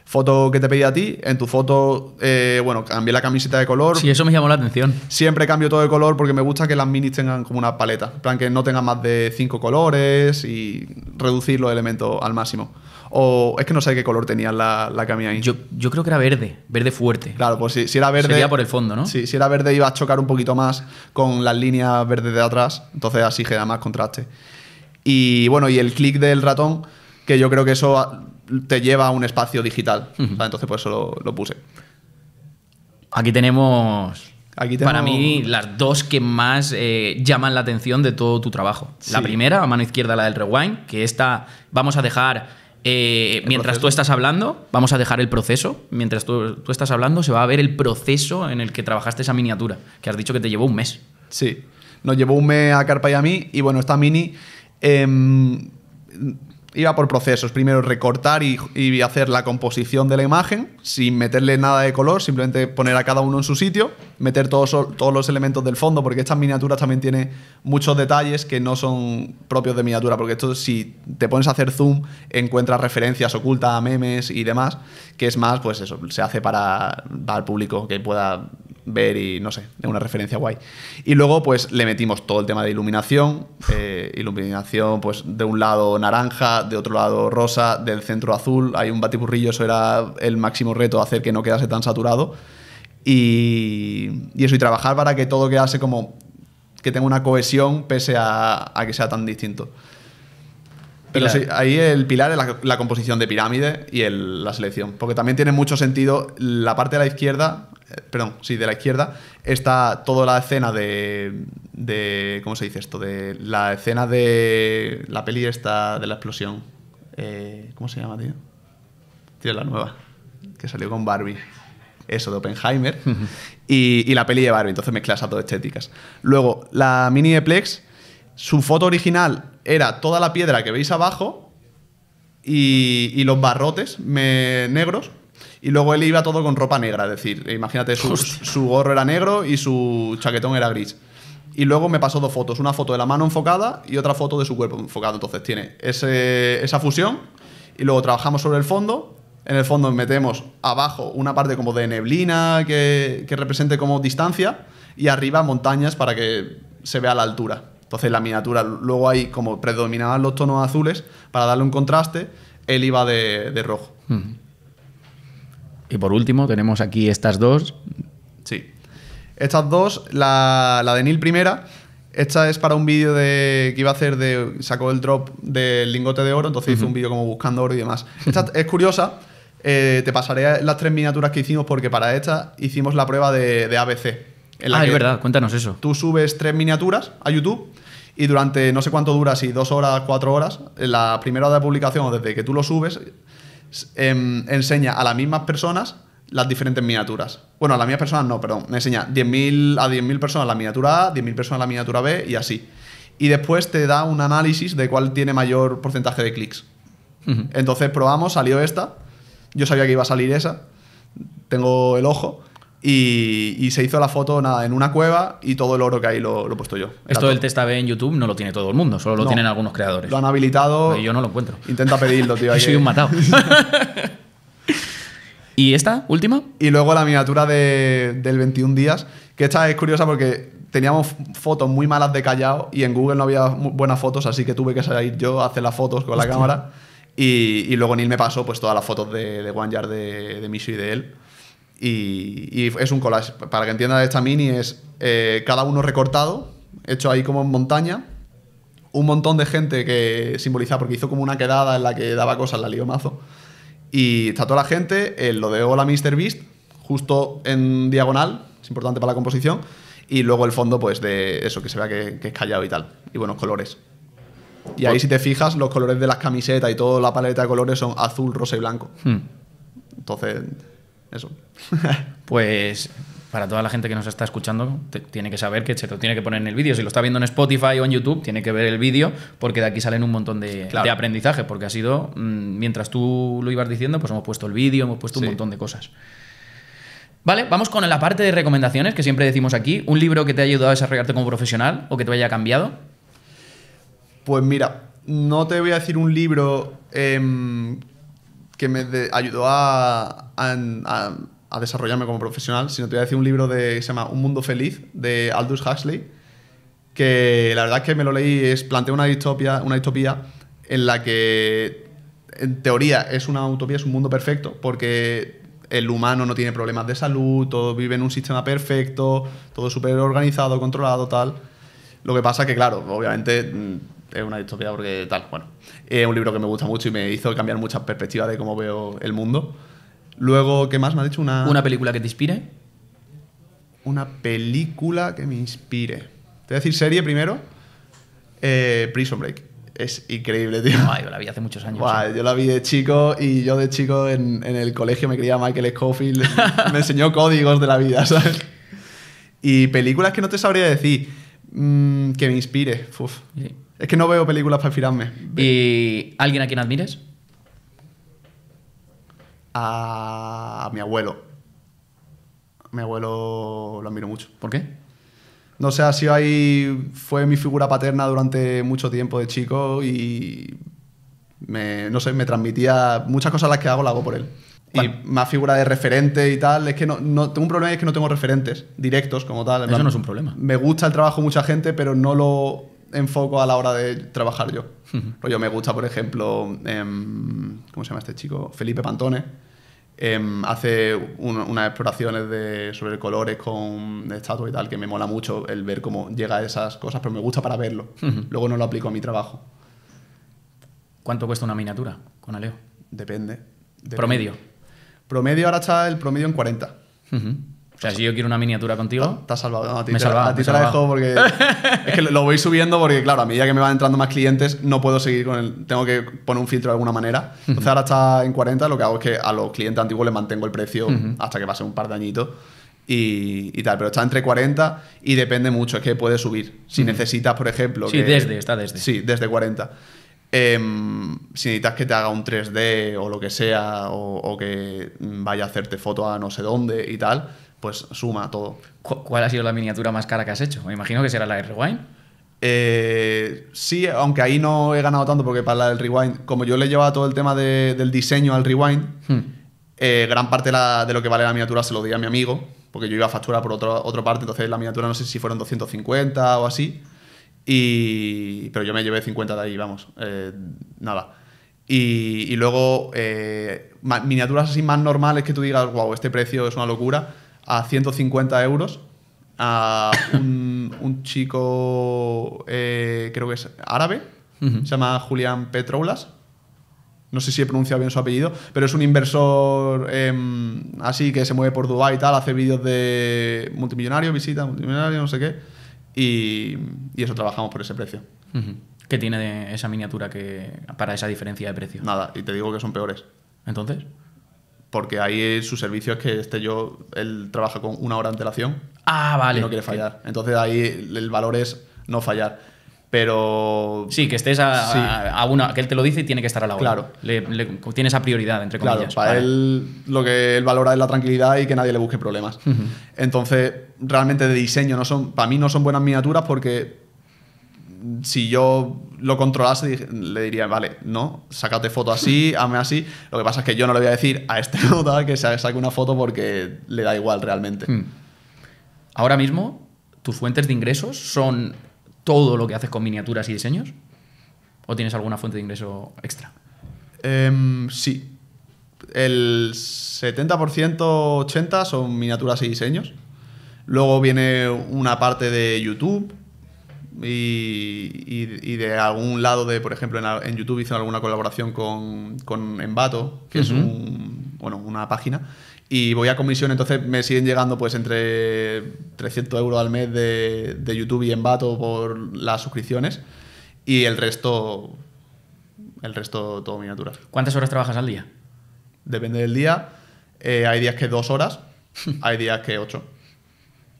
Foto que te pedí a ti, en tu foto, eh, bueno, cambié la camiseta de color. Sí, eso me llamó la atención. Siempre cambio todo de color porque me gusta que las minis tengan como una paleta. En plan, que no tengan más de cinco colores y reducir los elementos al máximo. O es que no sé qué color tenía la, la camisa ahí. Yo, yo creo que era verde, verde fuerte. Claro, pues si, si era verde... Sería por el fondo, ¿no? Sí, si era verde iba a chocar un poquito más con las líneas verdes de atrás. Entonces así genera más contraste. Y bueno, y el clic del ratón, que yo creo que eso... te lleva a un espacio digital. Uh-huh. Entonces, por eso lo, lo puse. Aquí tenemos, Aquí tenemos... para mí, las dos que más eh, llaman la atención de todo tu trabajo. Sí. La primera, a mano izquierda, la del rewind, que esta vamos a dejar... Eh, mientras proceso. Tú estás hablando, vamos a dejar el proceso. Mientras tú, tú estás hablando, se va a ver el proceso en el que trabajaste esa miniatura, que has dicho que te llevó un mes. Sí. Nos llevó un mes a Carpa y a mí. Y bueno, esta mini... Eh, Iba por procesos. Primero recortar y, y hacer la composición de la imagen sin meterle nada de color, simplemente poner a cada uno en su sitio, meter todos, todos los elementos del fondo, porque estas miniaturas también tienen muchos detalles que no son propios de miniatura, porque esto si te pones a hacer zoom encuentras referencias ocultas, memes y demás, que es más, pues eso, se hace para, para el público que pueda ver y no sé, una referencia guay. Y luego pues le metimos todo el tema de iluminación, eh, iluminación pues de un lado naranja, de otro lado rosa, del centro azul, hay un batiburrillo, eso era el máximo reto, hacer que no quedase tan saturado y, y eso, y trabajar para que todo quedase como que tenga una cohesión pese a, a que sea tan distinto. Pero sí, ahí el pilar es la, la composición de pirámide y el, la selección, porque también tiene mucho sentido la parte de la izquierda. Perdón, sí, de la izquierda está toda la escena de, de... ¿Cómo se dice esto? De la escena de la peli esta de la explosión. Eh, ¿Cómo se llama, tío? Tío, la nueva. Que salió con Barbie. Eso, de Oppenheimer. y, y la peli de Barbie. Entonces mezclas a dos estéticas. Luego, la mini de Plex, su foto original era toda la piedra que veis abajo y, y los barrotes me, negros. Y luego él iba todo con ropa negra, es decir, imagínate, su, su gorro era negro y su chaquetón era gris. y luego me pasó dos fotos, una foto de la mano enfocada y otra foto de su cuerpo enfocado. Entonces tiene ese, esa fusión y luego trabajamos sobre el fondo. En el fondo metemos abajo una parte como de neblina que, que represente como distancia y arriba montañas para que se vea la altura. Entonces la miniatura, luego ahí como predominaban los tonos azules, para darle un contraste, él iba de, de rojo. Y por último tenemos aquí estas dos. Sí. Estas dos, la, la de Nil primera, esta es para un vídeo que iba a hacer de... Sacó el drop del lingote de oro, entonces uh-huh. hizo un vídeo como buscando oro y demás. Esta es curiosa, eh, te pasaré las tres miniaturas que hicimos porque para esta hicimos la prueba de, de A B C. En la ah, es verdad, cuéntanos eso. Tú subes tres miniaturas a YouTube y durante no sé cuánto dura, si dos horas, cuatro horas, en la primera hora de publicación o desde que tú lo subes, eh, enseña a las mismas personas las diferentes miniaturas. Bueno, a las mismas personas no, perdón. Me enseña diez mil a diez mil personas la miniatura A, diez mil personas la miniatura B y así. Y después te da un análisis de cuál tiene mayor porcentaje de clics. Uh-huh. Entonces probamos, salió esta. Yo sabía que iba a salir esa. Tengo el ojo. Y, y se hizo la foto nada, en una cueva y todo el oro que hay lo, lo he puesto yo. Esto del test A B en YouTube no lo tiene todo el mundo, solo lo no, tienen algunos creadores. Lo han habilitado. Pero yo no lo encuentro. Intenta pedirlo, tío. Yo soy que... un matado. ¿Y esta última? Y luego la miniatura de, del veintiún días, que esta es curiosa porque teníamos fotos muy malas de Callao y en Google no había buenas fotos, así que tuve que salir yo a hacer las fotos con Hostia. la cámara. Y, y luego Nil me pasó pues, todas las fotos de, de One Yard, de, de Mishu y de él. Y, y es un collage. Para que entiendan, esta mini es eh, cada uno recortado, hecho ahí como en montaña. Un montón de gente que simbolizaba, porque hizo como una quedada en la que daba cosas, la lió mazo. Y está toda la gente, eh, lo de Hola MrBeast, justo en diagonal, es importante para la composición, y luego el fondo pues de eso, que se vea que, que es Callao y tal, y buenos colores. Y ahí si te fijas, los colores de las camisetas y toda la paleta de colores son azul, rosa y blanco. Hmm. Entonces, eso. Pues para toda la gente que nos está escuchando, te, tiene que saber que se lo tiene que poner en el vídeo. Si lo está viendo en Spotify o en YouTube, tiene que ver el vídeo, porque de aquí salen un montón de, claro. de aprendizaje, porque ha sido, mmm, mientras tú lo ibas diciendo, pues hemos puesto el vídeo, hemos puesto sí. un montón de cosas. Vale, vamos con la parte de recomendaciones, que siempre decimos aquí. ¿Un libro que te haya ayudado a desarrollarte como profesional o que te haya cambiado? Pues mira, no te voy a decir un libro eh, que me de, ayudó a... a, a a desarrollarme como profesional, sino te voy a decir un libro de, que se llama Un Mundo Feliz, de Aldous Huxley, que la verdad es que me lo leí, es, plantea una distopía, una distopía en la que, en teoría, es una utopía, es un mundo perfecto, porque el humano no tiene problemas de salud, todo vive en un sistema perfecto, todo súper organizado, controlado, tal. Lo que pasa que, claro, obviamente... es una distopía porque tal, bueno. Es un libro que me gusta mucho y me hizo cambiar muchas perspectivas de cómo veo el mundo. Luego, ¿qué más me ha dicho? Una... ¿Una película que te inspire? Una película que me inspire. Te voy a decir serie primero. Eh, Prison Break. Es increíble, tío. Ay, yo la vi hace muchos años. Buah, ¿sí? Yo la vi de chico y yo de chico en, en el colegio me creía Michael Scofield. Me enseñó códigos de la vida, ¿sabes? Y películas que no te sabría decir. Mm, que me inspire. Uf. Sí. Es que no veo películas para inspirarme. ¿Y alguien a quien admires? A mi abuelo. A mi abuelo lo admiro mucho. ¿Por qué? No sé, ha sido ahí... Fue mi figura paterna durante mucho tiempo de chico y... Me, no sé, me transmitía... Muchas cosas las que hago, las hago por él. ¿Cuál? Y más figura de referente y tal. Es que no, no... Tengo un problema, es que no tengo referentes directos como tal. Eso plan, no es un problema. Me gusta el trabajo de mucha gente, pero no lo enfoco a la hora de trabajar yo. Uh-huh. Rollo, me gusta, por ejemplo... Eh, ¿Cómo se llama este chico? Felipe Pantone. Eh, hace un, unas exploraciones de, sobre colores con estatuas y tal, que me mola mucho el ver cómo llega a esas cosas, pero me gusta para verlo. Uh-huh. Luego no lo aplico a mi trabajo. ¿Cuánto cuesta una miniatura con Aleo? Depende. depende. ¿Promedio? Promedio, ahora está el promedio en cuarenta. Uh-huh. O sea, si yo quiero una miniatura contigo... Estás salvado. No, a ti me te, salva, a ti me te la dejo porque... Es que lo voy subiendo porque, claro, a medida que me van entrando más clientes, no puedo seguir con el... Tengo que poner un filtro de alguna manera. Entonces, uh-huh. ahora está en cuarenta. Lo que hago es que a los clientes antiguos les mantengo el precio uh-huh. hasta que pase un par de añitos y, y tal. Pero está entre cuarenta y depende mucho. Es que puede subir. Si uh-huh. necesitas, por ejemplo... Sí, que, desde, está desde. Sí, desde cuarenta. Eh, si necesitas que te haga un tres D o lo que sea, o, o que vaya a hacerte foto a no sé dónde y tal... pues suma todo. ¿Cuál ha sido la miniatura más cara que has hecho? Me imagino que será la de Rewind. Eh, sí, aunque ahí no he ganado tanto, porque para la del Rewind, como yo le llevaba todo el tema de, del diseño al Rewind, hmm. eh, gran parte de, la, de lo que vale la miniatura se lo di a mi amigo, porque yo iba a facturar por otro, otra parte, entonces la miniatura no sé si fueron doscientos cincuenta o así, y, pero yo me llevé cincuenta de ahí, vamos, eh, nada. Y, y luego, eh, miniaturas así más normales que tú digas, wow, este precio es una locura, a ciento cincuenta euros, a un, un chico, eh, creo que es árabe, uh-huh. se llama Julián Petroulas, no sé si he pronunciado bien su apellido, pero es un inversor eh, así que se mueve por Dubái y tal, hace vídeos de multimillonario, visita multimillonario, no sé qué, y, y eso, trabajamos por ese precio. Uh-huh. ¿Qué tiene de esa miniatura que para esa diferencia de precio? Nada, y te digo que son peores. ¿Entonces? Porque ahí su servicio es que este yo, él trabaja con una hora de antelación. Ah, vale. Y no quiere fallar. ¿Qué? Entonces ahí el valor es no fallar. Pero... Sí, que estés a, sí. a, a una... Que él te lo dice y tiene que estar a la hora. Claro. Le, le, tiene esa prioridad, entre comillas. Claro, para vale. él lo que él valora es la tranquilidad y que nadie le busque problemas. Uh-huh. Entonces, realmente de diseño no son... Para mí no son buenas miniaturas porque... Si yo lo controlase, le diría, vale, no, sácate foto así, hazme así. Lo que pasa es que yo no le voy a decir a este nota que saque una foto porque le da igual realmente. Hmm. Ahora mismo, ¿tus fuentes de ingresos son todo lo que haces con miniaturas y diseños? ¿O tienes alguna fuente de ingreso extra? Um, sí. El setenta por ciento, ochenta por ciento son miniaturas y diseños. Luego viene una parte de YouTube... Y, y, y de algún lado de, por ejemplo, en, en YouTube hice alguna colaboración con, con Envato, que uh-huh. es un, bueno, una página, y voy a comisión, entonces me siguen llegando pues entre trescientos euros al mes de, de YouTube y Envato por las suscripciones, y el resto, el resto todo miniaturas. ¿Cuántas horas trabajas al día? Depende del día, eh, hay días que dos horas, hay días que ocho.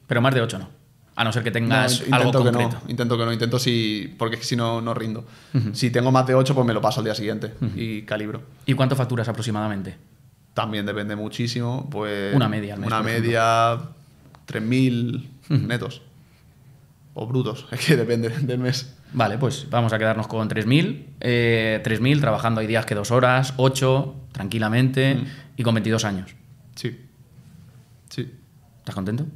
Pero más de ocho no. A no ser que tengas no, algo concreto. Que no, intento que no, intento si, porque si no, no rindo. Uh-huh. Si tengo más de ocho, pues me lo paso al día siguiente uh-huh. y calibro. ¿Y cuánto facturas aproximadamente? También depende muchísimo. Pues una media al mes. Una media, tres mil uh-huh. netos. O brutos, es que depende del mes. Vale, pues vamos a quedarnos con tres mil. Eh, tres mil trabajando, hay días que dos horas, ocho, tranquilamente, uh-huh. y con veintidós años. Sí. Sí. ¿Estás contento?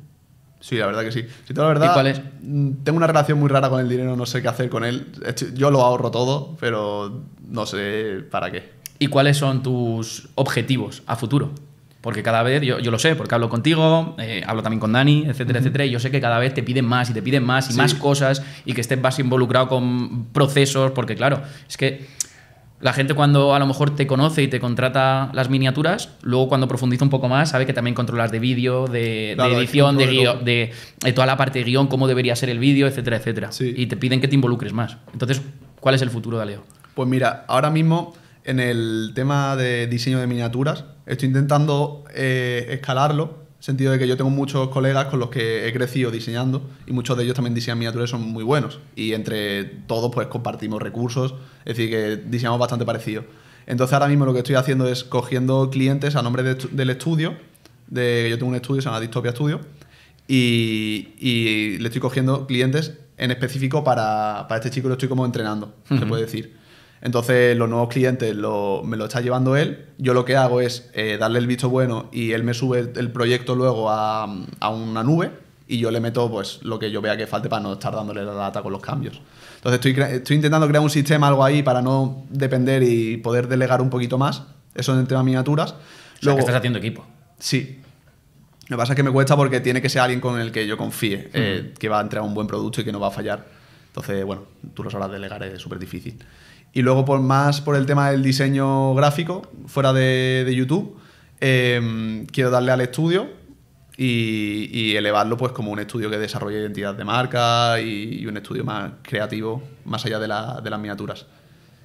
Sí, la verdad que sí. Si te digo la verdad, ¿y cuál es? Tengo una relación muy rara con el dinero, no sé qué hacer con él. Yo lo ahorro todo, pero no sé para qué. ¿Y cuáles son tus objetivos a futuro? Porque cada vez, yo, yo lo sé, porque hablo contigo, eh, hablo también con Dani, etcétera, uh-huh. etcétera, y yo sé que cada vez te piden más y te piden más y sí. más cosas y que estés más involucrado con procesos, porque claro, es que la gente cuando a lo mejor te conoce y te contrata las miniaturas, luego cuando profundiza un poco más sabe que también controlas de vídeo, de, claro, de edición, de, guión, de, de toda la parte de guión, cómo debería ser el vídeo, etcétera, etcétera. Sí. Y te piden que te involucres más. Entonces, ¿cuál es el futuro de Aleo? Pues mira, ahora mismo en el tema de diseño de miniaturas estoy intentando eh, escalarlo, en el sentido de que yo tengo muchos colegas con los que he crecido diseñando y muchos de ellos también diseñan miniaturas y son muy buenos. Y entre todos pues compartimos recursos. Es decir, que diseñamos bastante parecido. Entonces, ahora mismo lo que estoy haciendo es cogiendo clientes a nombre de, del estudio. De, yo tengo un estudio, se llama Distopia Studio. Y, y le estoy cogiendo clientes en específico para, para este chico, lo estoy como entrenando, uh-huh. se puede decir. Entonces, los nuevos clientes lo, me lo está llevando él. Yo lo que hago es eh, darle el visto bueno y él me sube el proyecto luego a, a una nube. Y yo le meto pues lo que yo vea que falte para no estar dándole la data con los cambios. Entonces estoy, estoy intentando crear un sistema, algo ahí, para no depender y poder delegar un poquito más. Eso en el tema de miniaturas. O sea, luego, que estás haciendo equipo. Sí. Lo que pasa es que me cuesta porque tiene que ser alguien con el que yo confíe, mm. eh, que va a entregar un buen producto y que no va a fallar. Entonces, bueno, tú lo sabrás, delegar es súper difícil. Y luego, por más por el tema del diseño gráfico, fuera de, de YouTube, eh, quiero darle al estudio... Y, y elevarlo pues como un estudio que desarrolle identidad de marca y, y un estudio más creativo, más allá de, la, de las miniaturas,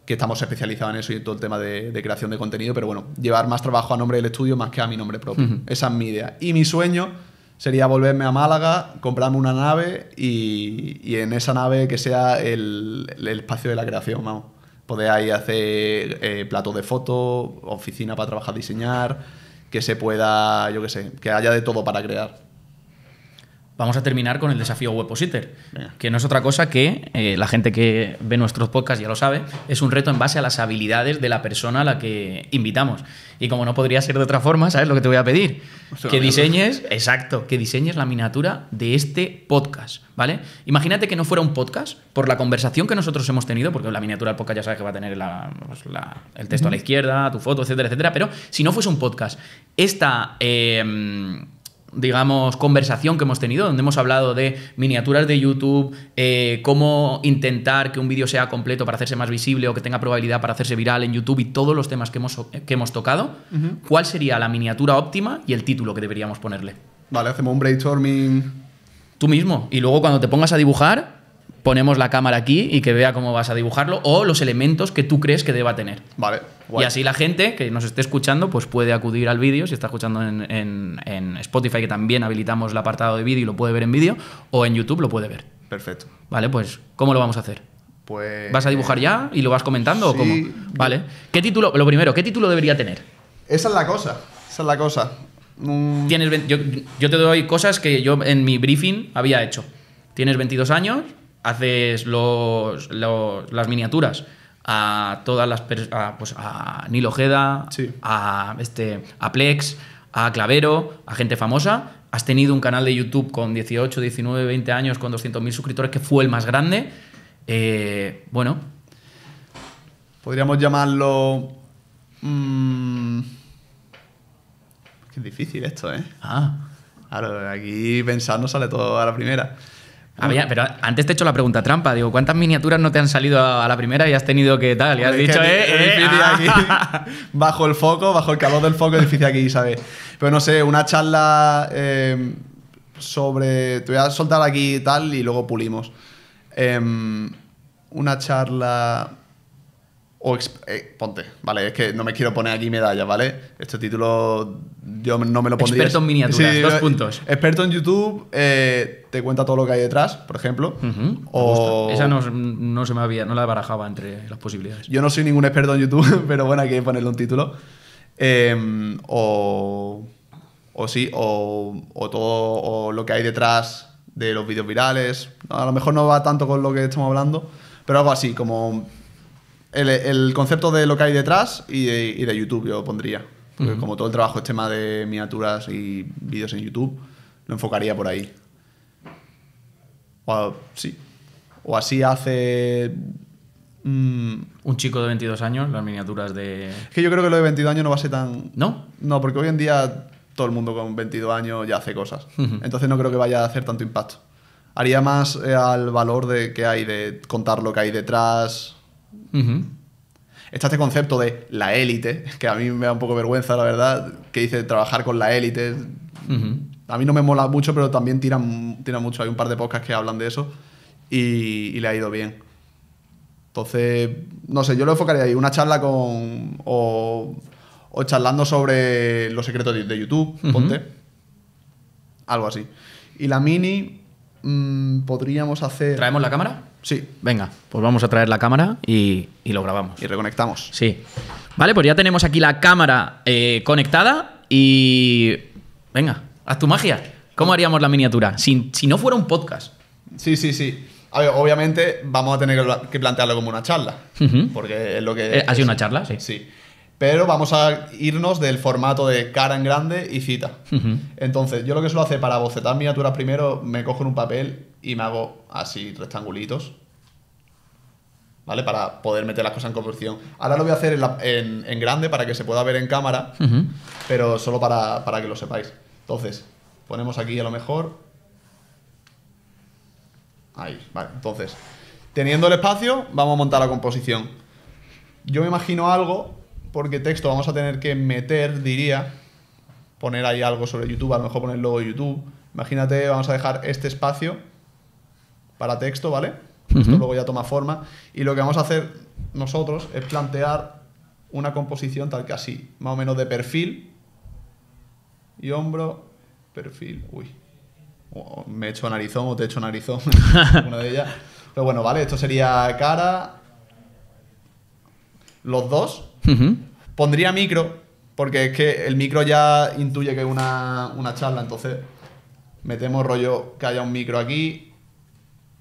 que estamos especializados en eso y en todo el tema de, de creación de contenido, pero bueno, llevar más trabajo a nombre del estudio más que a mi nombre propio. Uh-huh. Esa es mi idea. Y mi sueño sería volverme a Málaga, comprarme una nave y, y en esa nave que sea el, el espacio de la creación, vamos. Poder ahí hacer eh, platos de fotos, oficina para trabajar, diseñar... Que se pueda, yo qué sé, que haya de todo para crear. vamos a terminar con el desafío Webpositer, que no es otra cosa que, eh, la gente que ve nuestros podcasts ya lo sabe, es un reto en base a las habilidades de la persona a la que invitamos. Y como no podría ser de otra forma, ¿sabes lo que te voy a pedir? O sea, que diseñes, exacto, que diseñes la miniatura de este podcast, ¿vale? Imagínate que no fuera un podcast, por la conversación que nosotros hemos tenido, porque la miniatura del podcast ya sabes que va a tener la, pues la, el texto a la izquierda, tu foto, etcétera, etcétera, pero si no fuese un podcast, esta... Eh, digamos, conversación que hemos tenido, donde hemos hablado de miniaturas de YouTube, eh, cómo intentar que un vídeo sea completo para hacerse más visible o que tenga probabilidad para hacerse viral en YouTube y todos los temas que hemos, que hemos tocado, uh-huh. ¿Cuál sería la miniatura óptima y el título que deberíamos ponerle? Vale, hacemos un brainstorming. Tú mismo. Y luego cuando te pongas a dibujar, ponemos la cámara aquí y que vea cómo vas a dibujarlo o los elementos que tú crees que deba tener. Vale. Guay. Y así la gente que nos esté escuchando pues puede acudir al vídeo, si está escuchando en, en, en Spotify, que también habilitamos el apartado de vídeo y lo puede ver en vídeo, o en YouTube lo puede ver. Perfecto. Vale, pues ¿cómo lo vamos a hacer? Pues... ¿Vas a dibujar ya y lo vas comentando, sí, o cómo? Vale. ¿Qué título? Lo primero, ¿qué título debería tener? Esa es la cosa, esa es la cosa. Mm. Tienes, yo, yo te doy cosas que yo en mi briefing había hecho. Tienes veintidós años, haces los, los, las miniaturas a todas las personas, pues a Nil Ojeda, sí, a, este, a Plex, a Clavero, a gente famosa. Has tenido un canal de YouTube con dieciocho, diecinueve, veinte años, con doscientos mil suscriptores, que fue el más grande. Eh, bueno. Podríamos llamarlo... Mmm, es difícil esto, ¿eh? Ah. Claro, aquí pensar no sale todo a la primera. Había, pero antes te he hecho la pregunta trampa. Digo, ¿cuántas miniaturas no te han salido a la primera y has tenido que tal? Y has dicho, eh, eh, eh ah. aquí, bajo el foco, bajo el calor del foco, es difícil aquí, ¿sabes? Pero no sé, una charla eh, sobre... Te voy a soltar aquí y tal y luego pulimos. Eh, una charla... O eh, ponte, vale, es que no me quiero poner aquí medallas, ¿vale? Este título yo no me lo pondría. Experto en miniaturas, sí, dos puntos. Experto en YouTube, eh, te cuenta todo lo que hay detrás, por ejemplo. Uh-huh. O... Esa no, no se me había, no la barajaba entre las posibilidades. Yo no soy ningún experto en YouTube, pero bueno, hay que ponerle un título. Eh, o, o sí, o, o todo o lo que hay detrás de los vídeos virales. A lo mejor no va tanto con lo que estamos hablando, pero algo así, como... El, el concepto de lo que hay detrás y de, y de YouTube yo pondría. Porque uh-huh. Como todo el trabajo es tema de miniaturas y vídeos en YouTube, lo enfocaría por ahí. O, sí. O así hace... Mmm, un chico de veintidós años, las miniaturas de... Es que yo creo que lo de veintidós años no va a ser tan... ¿No? No, porque hoy en día todo el mundo con veintidós años ya hace cosas. Uh-huh. Entonces no creo que vaya a hacer tanto impacto. Haría más eh, al valor de que hay, de contar lo que hay detrás... Uh-huh. Está este concepto de la élite, que a mí me da un poco vergüenza, la verdad, que dice trabajar con la élite. Uh-huh. A mí no me mola mucho, pero también tiran, tiran mucho. Hay un par de podcasts que hablan de eso y, y le ha ido bien. Entonces, no sé, yo lo enfocaría ahí. Una charla con... O, o charlando sobre los secretos de, de YouTube, uh-huh. Ponte. Algo así. Y la mini... Mmm, podríamos hacer... ¿Traemos la cámara? Sí. Venga, pues vamos a traer la cámara y, y lo grabamos. Y reconectamos. Sí. Vale, pues ya tenemos aquí la cámara eh, conectada y... Venga, haz tu magia. ¿Cómo haríamos la miniatura? Si, si no fuera un podcast. Sí, sí, sí. A ver, obviamente vamos a tener que plantearlo como una charla. Uh-huh. Porque es lo que... ¿Ha sido una charla? Sí. Sí. Pero vamos a irnos del formato de cara en grande y cita. Uh-huh. Entonces, yo lo que suelo hacer para bocetar miniaturas primero, me cojo en un papel y me hago así rectangulitos, ¿vale? Para poder meter las cosas en proporción. Ahora lo voy a hacer en, la, en, en grande para que se pueda ver en cámara, uh-huh. Pero solo para, para que lo sepáis. Entonces, ponemos aquí a lo mejor. Ahí, vale. Entonces, teniendo el espacio, vamos a montar la composición. Yo me imagino algo... Porque texto vamos a tener que meter, diría, poner ahí algo sobre YouTube, a lo mejor poner el logo de YouTube. Imagínate, vamos a dejar este espacio para texto, ¿vale? Uh-huh. Esto luego ya toma forma. Y lo que vamos a hacer nosotros es plantear una composición tal que así, más o menos de perfil y hombro, perfil, uy. Oh, me he hecho narizón o te he hecho narizón, una de ellas. Pero bueno, vale, esto sería cara... Los dos. Uh-huh. Pondría micro, porque es que el micro ya intuye que es una, una charla, entonces Metemos rollo que haya un micro aquí.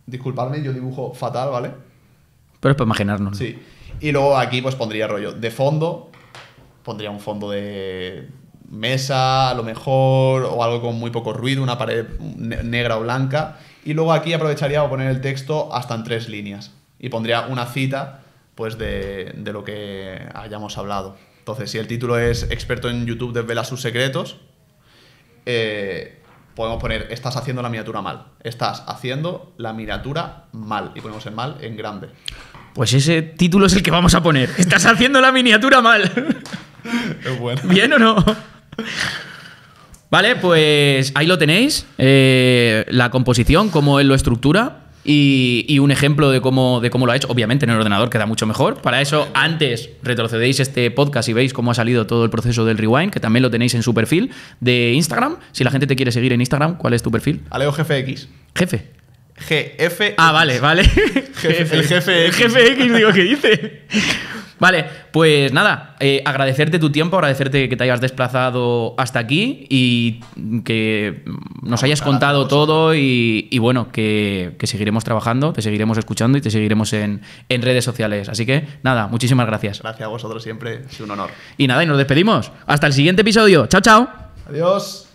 Disculpadme, yo dibujo fatal, ¿vale? Pero es para imaginarnos. Sí. Y luego aquí pues pondría rollo de fondo. Pondría un fondo de mesa, a lo mejor, o algo con muy poco ruido, una pared ne negra o blanca. Y luego aquí aprovecharía para poner el texto hasta en tres líneas. Y pondría una cita pues de, de lo que hayamos hablado. Entonces, si el título es experto en YouTube desvela sus secretos, eh, podemos poner estás haciendo la miniatura mal. Estás haciendo la miniatura mal. Y ponemos el mal en grande. Pues ese título es el que vamos a poner. Estás haciendo la miniatura mal. Es bueno. ¿Bien o no? Vale, pues ahí lo tenéis. Eh, la composición, cómo él lo estructura. Y, y un ejemplo de cómo, de cómo lo ha hecho. Obviamente en el ordenador queda mucho mejor. Para eso antes retrocedéis este podcast y veis cómo ha salido todo el proceso del rewind, que también lo tenéis en su perfil de Instagram. Si la gente te quiere seguir en Instagram, ¿cuál es tu perfil? Aleo G F X. Jefe. G F X. Ah, vale, vale. Jefe, el jefe X. Jefe X, digo, ¿qué dice? Vale, pues nada, eh, agradecerte tu tiempo, agradecerte que te hayas desplazado hasta aquí y que nos hayas contado todo y, y bueno, que, que seguiremos trabajando, te seguiremos escuchando y te seguiremos en, en redes sociales. Así que nada, muchísimas gracias. Gracias a vosotros siempre, es un honor. Y nada, y nos despedimos. Hasta el siguiente episodio. Chao, chao. Adiós.